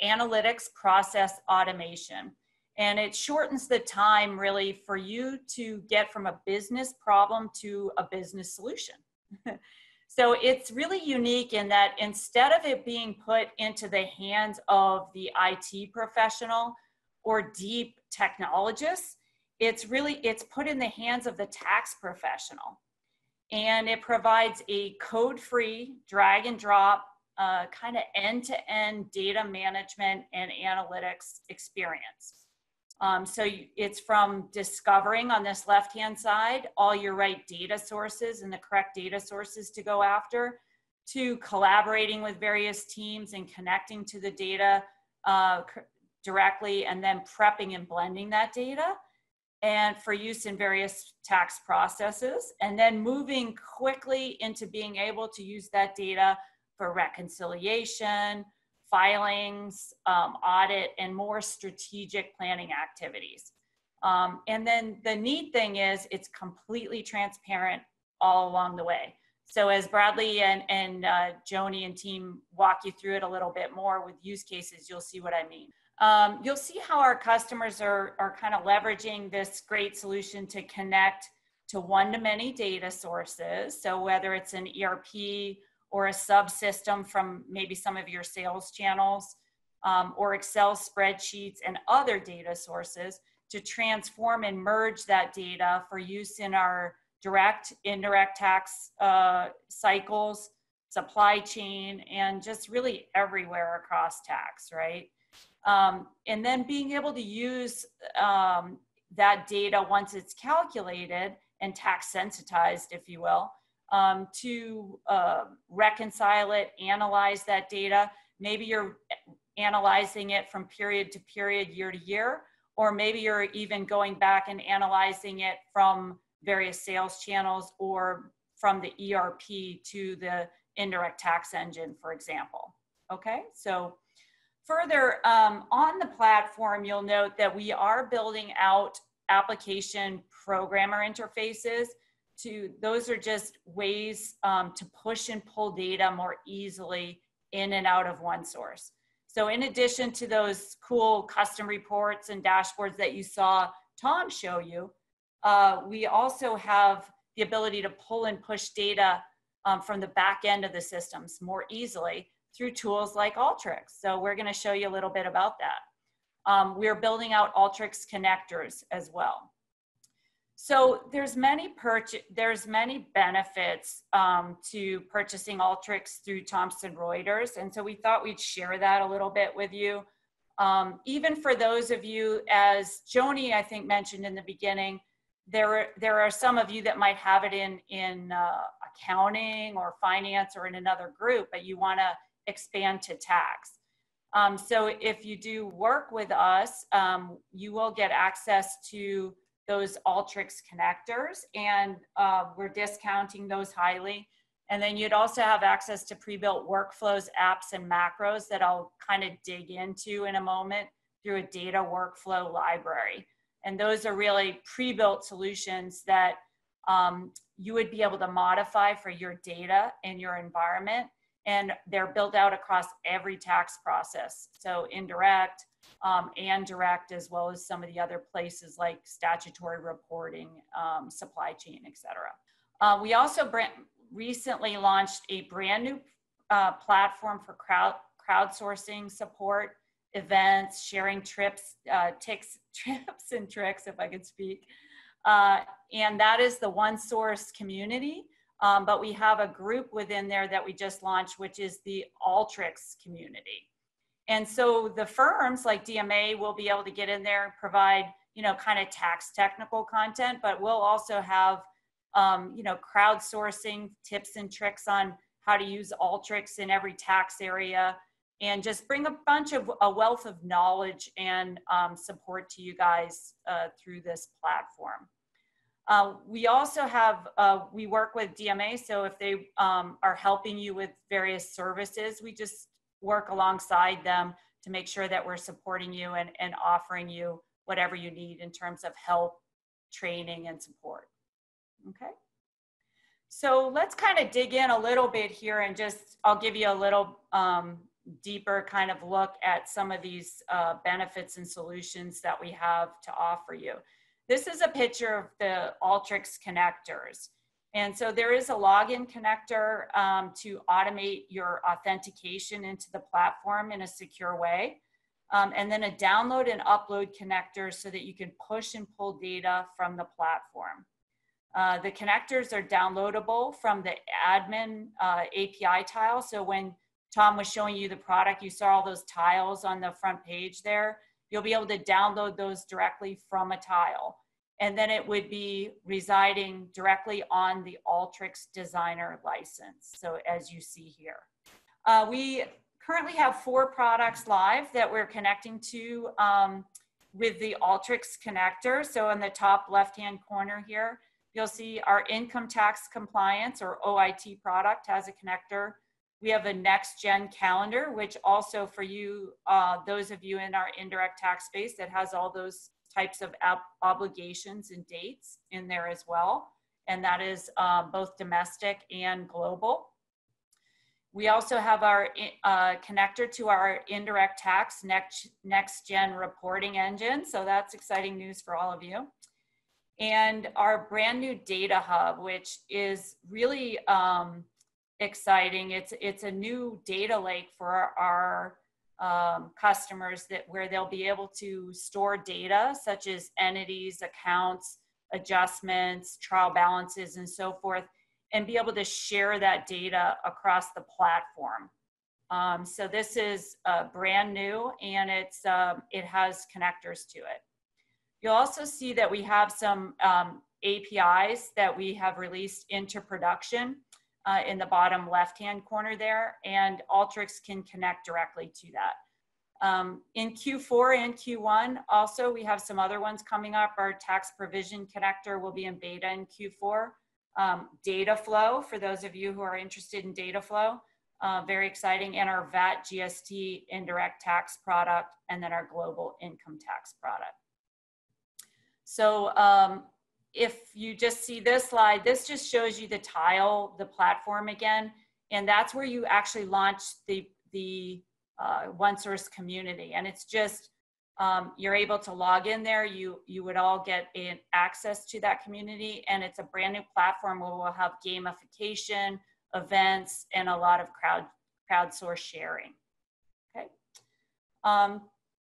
Analytics Process Automation. And it shortens the time really for you to get from a business problem to a business solution. So it's really unique in that instead of it being put into the hands of the IT professional or deep technologists, it's put in the hands of the tax professional. And it provides a code-free, drag and drop, kind of end-to-end data management and analytics experience. It's from discovering on this left-hand side all your right data sources and the correct data sources to go after, to collaborating with various teams and connecting to the data directly, and then prepping and blending that data and for use in various tax processes, and then moving quickly into being able to use that data for reconciliation, filings, audit, and more strategic planning activities. And then the neat thing is it's completely transparent all along the way. So as Bradley and Joni and team walk you through it a little bit more with use cases, you'll see what I mean. You'll see how our customers are kind of leveraging this great solution to connect to one-to-many data sources. So whether it's an ERP or a subsystem from maybe some of your sales channels, or Excel spreadsheets and other data sources, to transform and merge that data for use in our direct, indirect tax cycles, supply chain, and just really everywhere across tax, right? And then being able to use that data once it's calculated and tax sensitized, if you will, to reconcile it, analyze that data. Maybe you're analyzing it from period to period, year to year, or maybe you're even going back and analyzing it from various sales channels or from the ERP to the indirect tax engine, for example. Okay, so further on the platform, you'll note that we are building out application programmer interfaces. Those are just ways to push and pull data more easily in and out of OneSource. So in addition to those cool custom reports and dashboards that you saw Tom show you, we also have the ability to pull and push data from the back end of the systems more easily through tools like Alteryx. So we're going to show you a little bit about that. We're building out Alteryx connectors as well. So there's many benefits to purchasing Alteryx through Thomson Reuters. And so we thought we'd share that a little bit with you. Even for those of you, as Joni, I think, mentioned in the beginning, there are some of you that might have it in accounting or finance or in another group, but you want to expand to tax. So if you do work with us, you will get access to those Alteryx connectors, and we're discounting those highly. And then you'd also have access to pre-built workflows, apps, and macros that I'll kind of dig into in a moment through a data workflow library. And those are really pre-built solutions that you would be able to modify for your data and your environment. And they're built out across every tax process. So indirect and direct, as well as some of the other places like statutory reporting, supply chain, et cetera. We also recently launched a brand new platform for crowdsourcing support, events, sharing trips, tips and tricks, if I could speak. And that is the OneSource community. But we have a group within there that we just launched, which is the Alteryx community. And so the firms like DMA will be able to get in there and provide, you know, kind of tax technical content, but we'll also have, you know, crowdsourcing tips and tricks on how to use Alteryx in every tax area, and just bring a wealth of knowledge and support to you guys through this platform. We also have, we work with DMA, so if they are helping you with various services, we just work alongside them to make sure that we're supporting you and offering you whatever you need in terms of help, training, and support. Okay, so let's kind of dig in a little bit here, and just, I'll give you a little deeper kind of look at some of these benefits and solutions that we have to offer you. This is a picture of the Alteryx connectors. And so there is a login connector to automate your authentication into the platform in a secure way. And then a download and upload connector so that you can push and pull data from the platform. The connectors are downloadable from the admin API tile. So when Tom was showing you the product, you saw all those tiles on the front page there. You'll be able to download those directly from a tile. And then it would be residing directly on the Alteryx Designer license, so as you see here. We currently have 4 products live that we're connecting to with the Alteryx connector. So in the top left-hand corner here, you'll see our Income Tax Compliance, or OIT product, has a connector. We have a next-gen calendar, which also for you, those of you in our indirect tax space, that has all those types of obligations and dates in there as well. And that is both domestic and global. We also have our connector to our indirect tax next-gen reporting engine. So that's exciting news for all of you. And our brand new data hub, which is really exciting. It's a new data lake for our customers, where they'll be able to store data such as entities, accounts, adjustments, trial balances, and so forth, and be able to share that data across the platform. So this is brand new, and it has connectors to it. You'll also see that we have some APIs that we have released into production. In the bottom left-hand corner there, and Alteryx can connect directly to that. In Q4 and Q1, also, we have some other ones coming up. Our tax provision connector will be in beta in Q4. Data flow, for those of you who are interested in data flow, very exciting, and our VAT, GST, indirect tax product, and then our global income tax product. So, if you just see this slide, this just shows you the tile, the platform again, and that's where you actually launch the OneSource community. And it's just, you're able to log in there, you would all get access to that community, and it's a brand new platform where we'll have gamification, events, and a lot of crowd crowdsource sharing. Okay.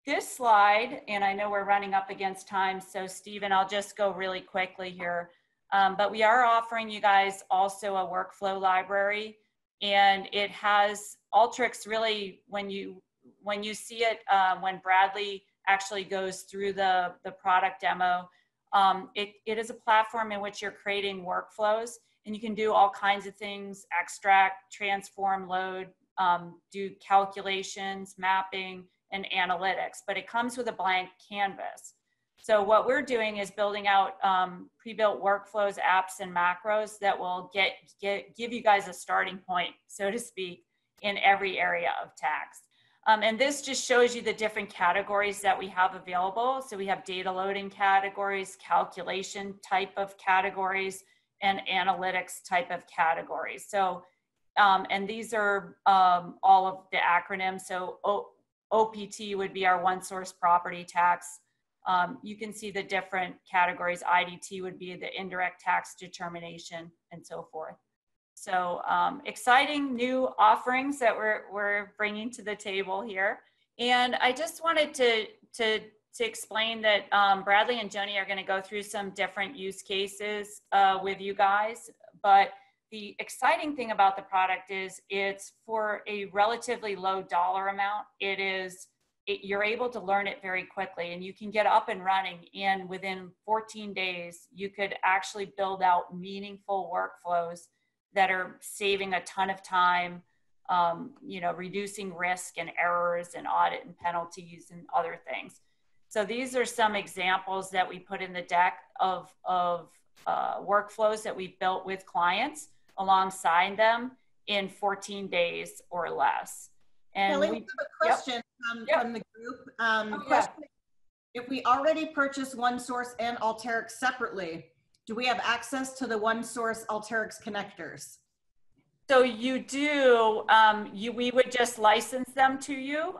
This slide, and I know we're running up against time, so Steven, I'll just go really quickly here. But we are offering you guys also a workflow library, and it has Alteryx really, when you see it, when Bradley actually goes through the product demo, it is a platform in which you're creating workflows, and you can do all kinds of things: extract, transform, load, do calculations, mapping, and analytics, but it comes with a blank canvas. So what we're doing is building out pre-built workflows, apps, and macros that will give you guys a starting point, so to speak, in every area of tax. And this just shows you the different categories that we have available. So we have data loading categories, calculation type of categories, and analytics type of categories. So, and these are all of the acronyms. So OPT would be our OneSource property tax. You can see the different categories. IDT would be the indirect tax determination, and so forth. So exciting new offerings that we're bringing to the table here. And I just wanted to explain that Bradley and Joni are going to go through some different use cases with you guys. But the exciting thing about the product is it's for a relatively low dollar amount. You're able to learn it very quickly, and you can get up and running, and within 14 days, you could actually build out meaningful workflows that are saving a ton of time, you know, reducing risk and errors and audit and penalties and other things. So these are some examples that we put in the deck of workflows that we've built with clients alongside them in 14 days or less. And Kelly, we have a question from the group. If we already purchase OneSource and Alteryx separately, do we have access to the OneSource Alteryx connectors? So you do. We would just license them to you.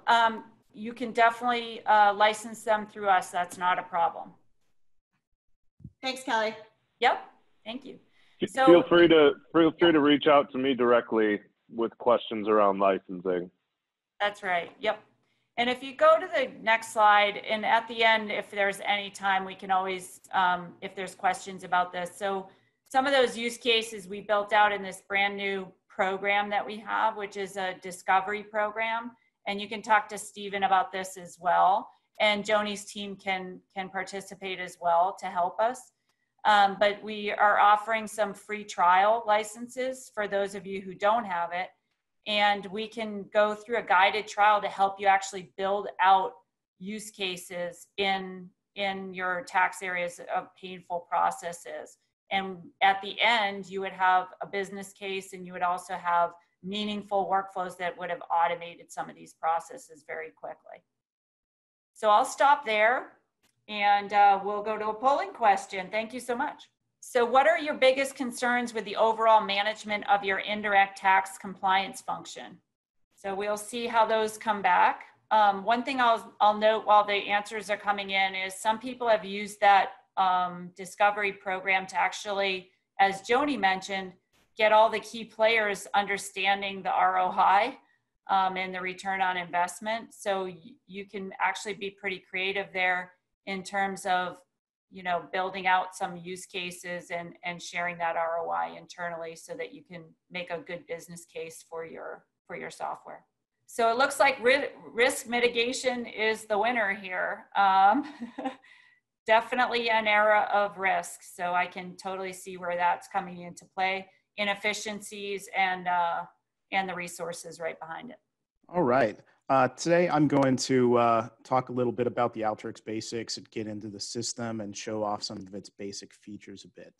You can definitely license them through us. That's not a problem. Thanks, Kelly. Yep. Thank you. So, feel free to reach out to me directly with questions around licensing. That's right. Yep. And if you go to the next slide, and at the end, if there's any time, we can always, if there's questions about this. So some of those use cases we built out in this brand new program that we have, which is a discovery program. And you can talk to Steven about this as well. And Joni's team can participate as well to help us. But we are offering some free trial licenses for those of you who don't have it. And we can go through a guided trial to help you actually build out use cases in your tax areas of painful processes. And at the end, you would have a business case, and you would also have meaningful workflows that would have automated some of these processes very quickly. So I'll stop there, and we'll go to a polling question. Thank you so much. So what are your biggest concerns with the overall management of your indirect tax compliance function? So we'll see how those come back. One thing I'll note while the answers are coming in is some people have used that discovery program to actually, as Joni mentioned, get all the key players understanding the ROI and the return on investment. So you can actually be pretty creative there in terms of, you know, building out some use cases and sharing that ROI internally so that you can make a good business case for your software. So it looks like risk mitigation is the winner here. Definitely an era of risk. So I can totally see where that's coming into play, inefficiencies and the resources right behind it. All right. Today, I'm going to talk a little bit about the Alteryx basics and get into the system and show off some of its basic features a bit.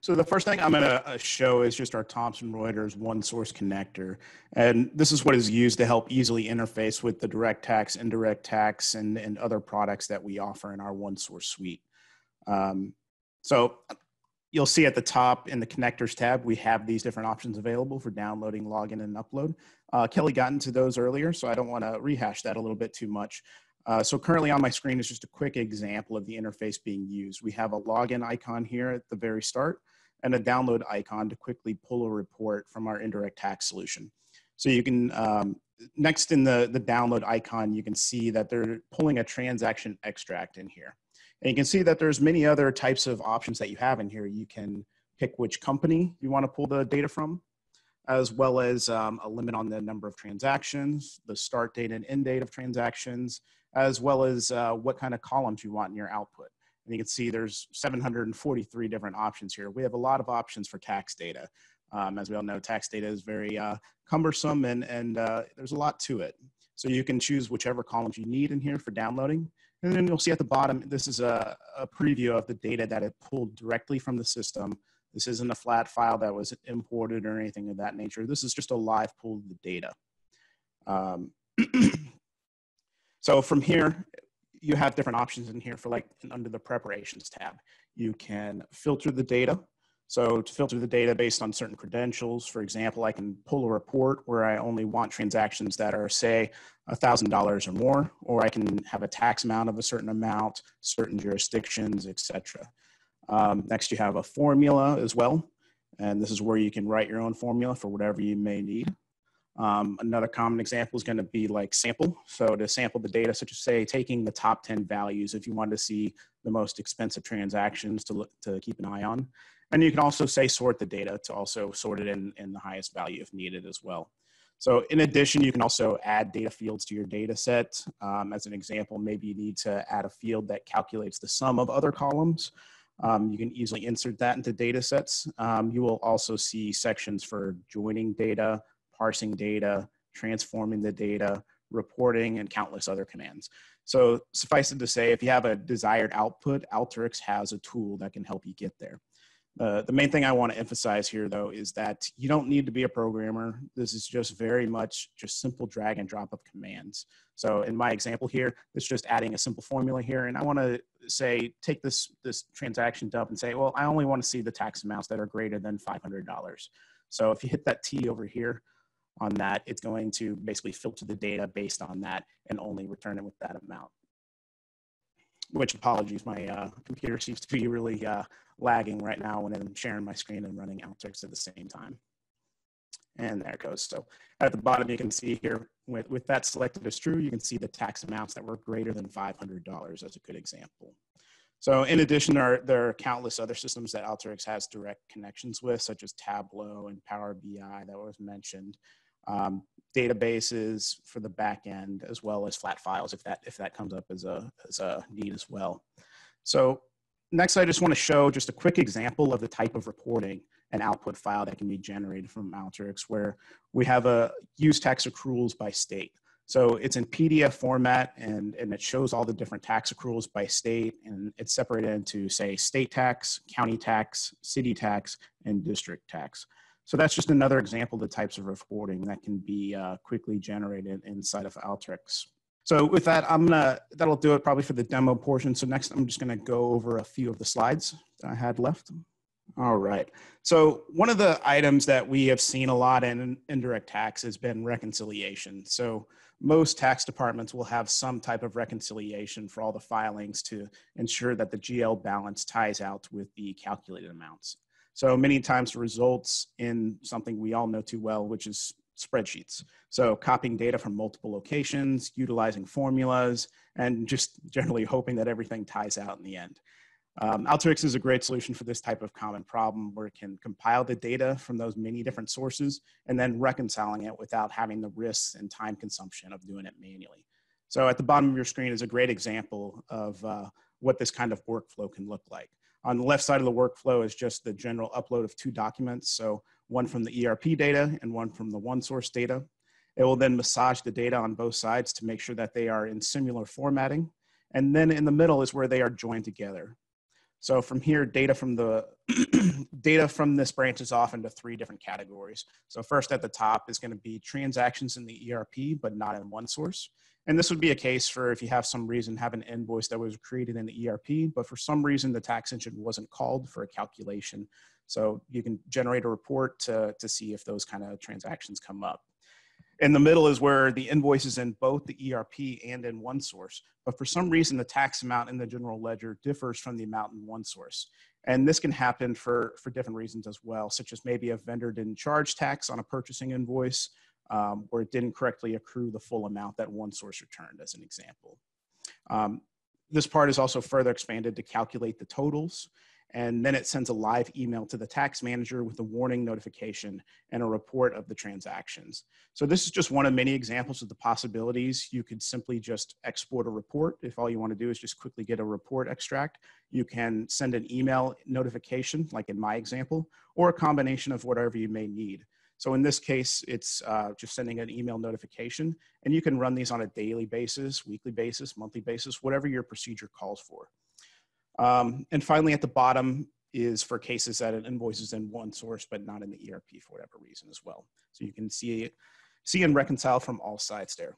So the first thing I'm going to show is just our Thomson Reuters OneSource connector. And this is what is used to help easily interface with the direct tax, indirect tax, and other products that we offer in our OneSource suite. So you'll see at the top in the connectors tab, we have these different options available for downloading, login, and upload. Kelly got into those earlier, so I don't want to rehash that a little bit too much. So currently on my screen is just a quick example of the interface being used. We have a login icon here at the very start and a download icon to quickly pull a report from our indirect tax solution. So you can, next in the download icon, you can see that they're pulling a transaction extract in here. And you can see that there's many other types of options that you have in here. You can pick which company you want to pull the data from, as well as a limit on the number of transactions, the start date and end date of transactions, as well as what kind of columns you want in your output. And you can see there's 743 different options here. We have a lot of options for tax data. As we all know, tax data is very cumbersome and there's a lot to it. So you can choose whichever columns you need in here for downloading. And then you'll see at the bottom, this is a preview of the data that it pulled directly from the system. This isn't a flat file that was imported or anything of that nature. This is just a live pull of the data. So from here, you have different options in here for like under the preparations tab. You can filter the data. So to filter the data based on certain credentials, for example, I can pull a report where I only want transactions that are, say, $1,000 or more, or I can have a tax amount of a certain amount, certain jurisdictions, etc. Next, you have a formula as well, and this is where you can write your own formula for whatever you may need. Another common example is going to be like sample. So to sample the data, such as say taking the top 10 values if you want to see the most expensive transactions to look to keep an eye on. And you can also say sort the data to also sort it in the highest value if needed as well. So in addition, you can also add data fields to your data set. As an example, maybe you need to add a field that calculates the sum of other columns. You can easily insert that into data sets. You will also see sections for joining data, parsing data, transforming the data, reporting, and countless other commands. So suffice it to say, if you have a desired output, Alteryx has a tool that can help you get there. The main thing I want to emphasize here, though, is that you don't need to be a programmer. This is just very much just simple drag and drop of commands. So in my example here, it's just adding a simple formula here. And I want to say, take this transaction dump and say, well, I only want to see the tax amounts that are greater than $500. So if you hit that T over here on that, it's going to basically filter the data based on that and only return it with that amount. Which, apologies, my computer seems to be really lagging right now when I'm sharing my screen and running Alteryx at the same time. And there it goes. So at the bottom, you can see here, with that selected as true, you can see the tax amounts that were greater than $500 as a good example. So in addition, there are countless other systems that Alteryx has direct connections with, such as Tableau and Power BI that was mentioned. Databases for the back end, as well as flat files, if that comes up as a need as well. So next, I just want to show just a quick example of the type of reporting and output file that can be generated from Alteryx, where we have a use tax accruals by state. So it's in PDF format, and it shows all the different tax accruals by state, and it's separated into, say, state tax, county tax, city tax, and district tax. So that's just another example of the types of reporting that can be quickly generated inside of Alteryx. So with that, that'll do it probably for the demo portion. So next, I'm just gonna go over a few of the slides that I had left. All right, so one of the items that we have seen a lot in indirect tax has been reconciliation. So most tax departments will have some type of reconciliation for all the filings to ensure that the GL balance ties out with the calculated amounts. So many times results in something we all know too well, which is spreadsheets. So copying data from multiple locations, utilizing formulas, and just generally hoping that everything ties out in the end. Alteryx is a great solution for this type of common problem, where it can compile the data from those many different sources and then reconciling it without having the risks and time consumption of doing it manually. So at the bottom of your screen is a great example of what this kind of workflow can look like. On the left side of the workflow is just the general upload of two documents. So one from the ERP data and one from the OneSource data. It will then massage the data on both sides to make sure that they are in similar formatting. And then in the middle is where they are joined together. So from here, data from this branches off into three different categories. So first at the top is going to be transactions in the ERP, but not in OneSource. And this would be a case for if you have some reason, have an invoice that was created in the ERP, but for some reason the tax engine wasn't called for a calculation. So you can generate a report to see if those kind of transactions come up. In the middle is where the invoice is in both the ERP and in OneSource, but for some reason the tax amount in the general ledger differs from the amount in OneSource. And this can happen for different reasons as well, such as maybe a vendor didn't charge tax on a purchasing invoice, or it didn't correctly accrue the full amount that OneSource returned, as an example. This part is also further expanded to calculate the totals, and then it sends a live email to the tax manager with a warning notification and a report of the transactions. So this is just one of many examples of the possibilities. You could simply just export a report. If all you want to do is just quickly get a report extract, you can send an email notification, like in my example, or a combination of whatever you may need. So in this case, it's just sending an email notification, and you can run these on a daily basis, weekly basis, monthly basis, whatever your procedure calls for. And finally, at the bottom is for cases that an invoice is in OneSource, but not in the ERP for whatever reason as well. So you can see and reconcile from all sides there.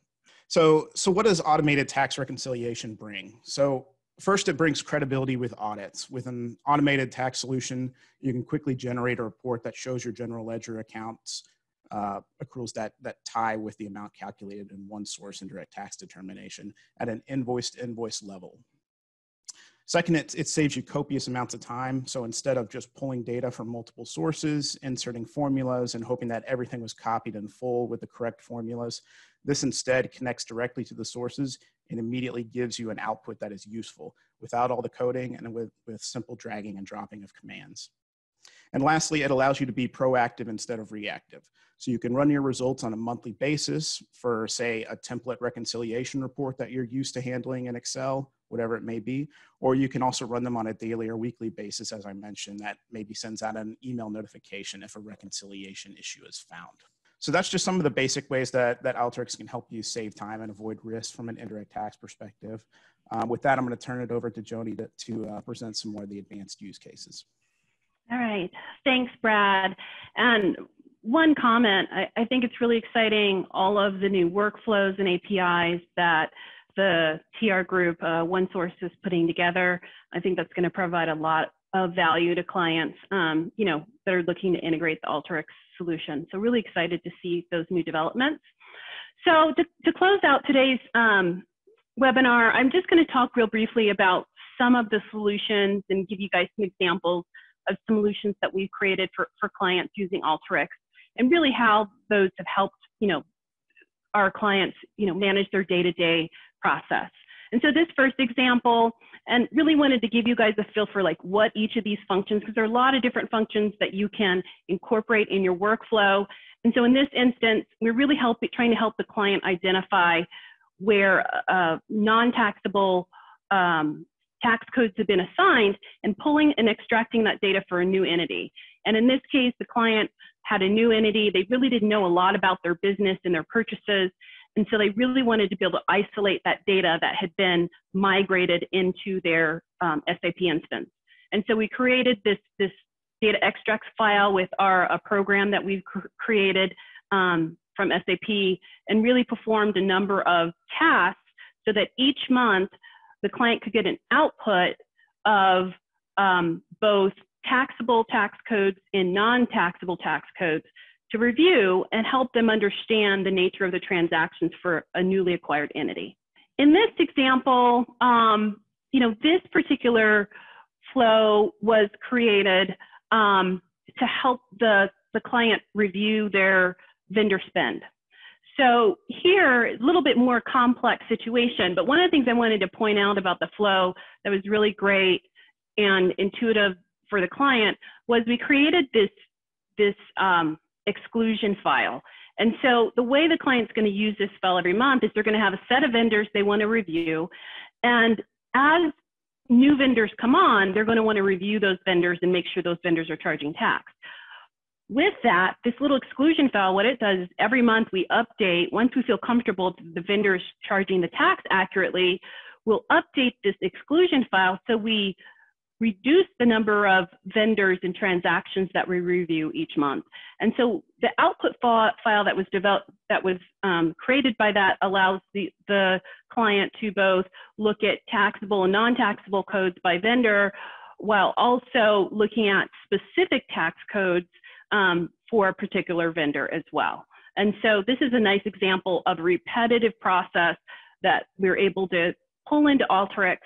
So what does automated tax reconciliation bring? So first, it brings credibility with audits. With an automated tax solution, you can quickly generate a report that shows your general ledger accounts, accruals that tie with the amount calculated in OneSource and direct tax determination at an invoice-to-invoice level. Second, it saves you copious amounts of time. So instead of just pulling data from multiple sources, inserting formulas, and hoping that everything was copied in full with the correct formulas, this instead connects directly to the sources and immediately gives you an output that is useful without all the coding and with simple dragging and dropping of commands. And lastly, it allows you to be proactive instead of reactive. So you can run your results on a monthly basis for, say, a template reconciliation report that you're used to handling in Excel, whatever it may be, or you can also run them on a daily or weekly basis, as I mentioned, that maybe sends out an email notification if a reconciliation issue is found. So that's just some of the basic ways that Alteryx can help you save time and avoid risk from an indirect tax perspective. With that, I'm going to turn it over to Joni to present some more of the advanced use cases. All right. Thanks, Brad. And one comment, I think it's really exciting, all of the new workflows and APIs that the TR group, OneSource, is putting together. I think that's going to provide a lot of value to clients, that are looking to integrate the Alteryx solution. So really excited to see those new developments. So to close out today's webinar, I'm just going to talk real briefly about some of the solutions and give you guys some examples of solutions that we've created for clients using Alteryx, and really how those have helped, our clients, manage their day-to-day process. And so this first example, and really wanted to give you guys a feel for like what each of these functions, because there are a lot of different functions that you can incorporate in your workflow. And so in this instance, we're really trying to help the client identify where non-taxable tax codes have been assigned, and pulling and extracting that data for a new entity. And in this case, the client had a new entity. They really didn't know a lot about their business and their purchases. And so they really wanted to be able to isolate that data that had been migrated into their SAP instance. And so we created this data extracts file with our program that we've created from SAP, and really performed a number of tasks so that each month the client could get an output of both taxable tax codes and non-taxable tax codes to review and help them understand the nature of the transactions for a newly acquired entity. In this example, this particular flow was created to help the client review their vendor spend. So here, a little bit more complex situation, but one of the things I wanted to point out about the flow that was really great and intuitive for the client was we created this exclusion file. And so the way the client's going to use this file every month is they're going to have a set of vendors they want to review. And as new vendors come on, they're going to want to review those vendors and make sure those vendors are charging tax. With that, this little exclusion file, what it does is every month we update, once we feel comfortable the vendor is charging the tax accurately, we'll update this exclusion file so we reduce the number of vendors and transactions that we review each month. And so the output file that was developed, that was created by that, allows the client to both look at taxable and non-taxable codes by vendor, while also looking at specific tax codes for a particular vendor as well. And so this is a nice example of a repetitive process that we're able to pull into Alteryx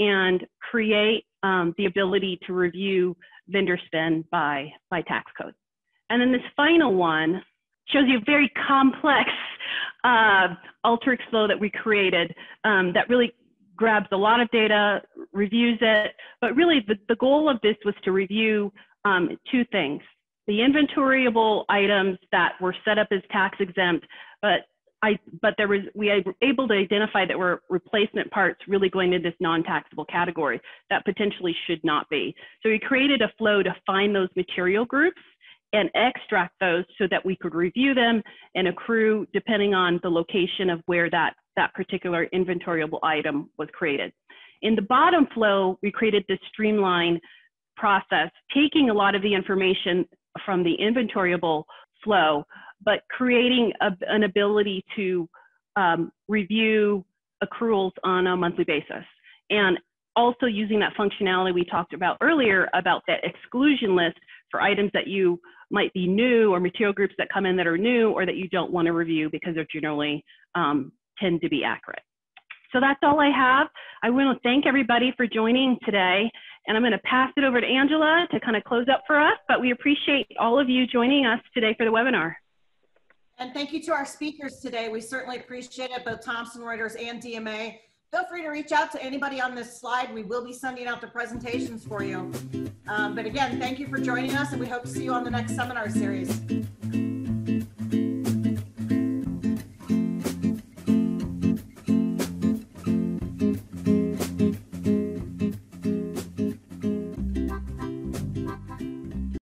and create the ability to review vendor spend by tax code. And then this final one shows you a very complex Alteryx flow that we created that really grabs a lot of data, reviews it, but really the goal of this was to review two things. The inventoryable items that were set up as tax exempt, but we were able to identify that were replacement parts really going into this non-taxable category that potentially should not be. So we created a flow to find those material groups and extract those so that we could review them and accrue depending on the location of where that particular inventoryable item was created. In the bottom flow, we created this streamline process, taking a lot of the information from the inventoryable flow, but creating an ability to review accruals on a monthly basis. And also using that functionality we talked about earlier about that exclusion list for items that you might be new or material groups that come in that are new or that you don't want to review because they're generally tend to be accurate. So that's all I have. I want to thank everybody for joining today, and I'm going to pass it over to Angela to kind of close up for us, but we appreciate all of you joining us today for the webinar. And thank you to our speakers today. We certainly appreciate it, both Thomson Reuters and DMA. Feel free to reach out to anybody on this slide. We will be sending out the presentations for you. But again, thank you for joining us, and we hope to see you on the next seminar series.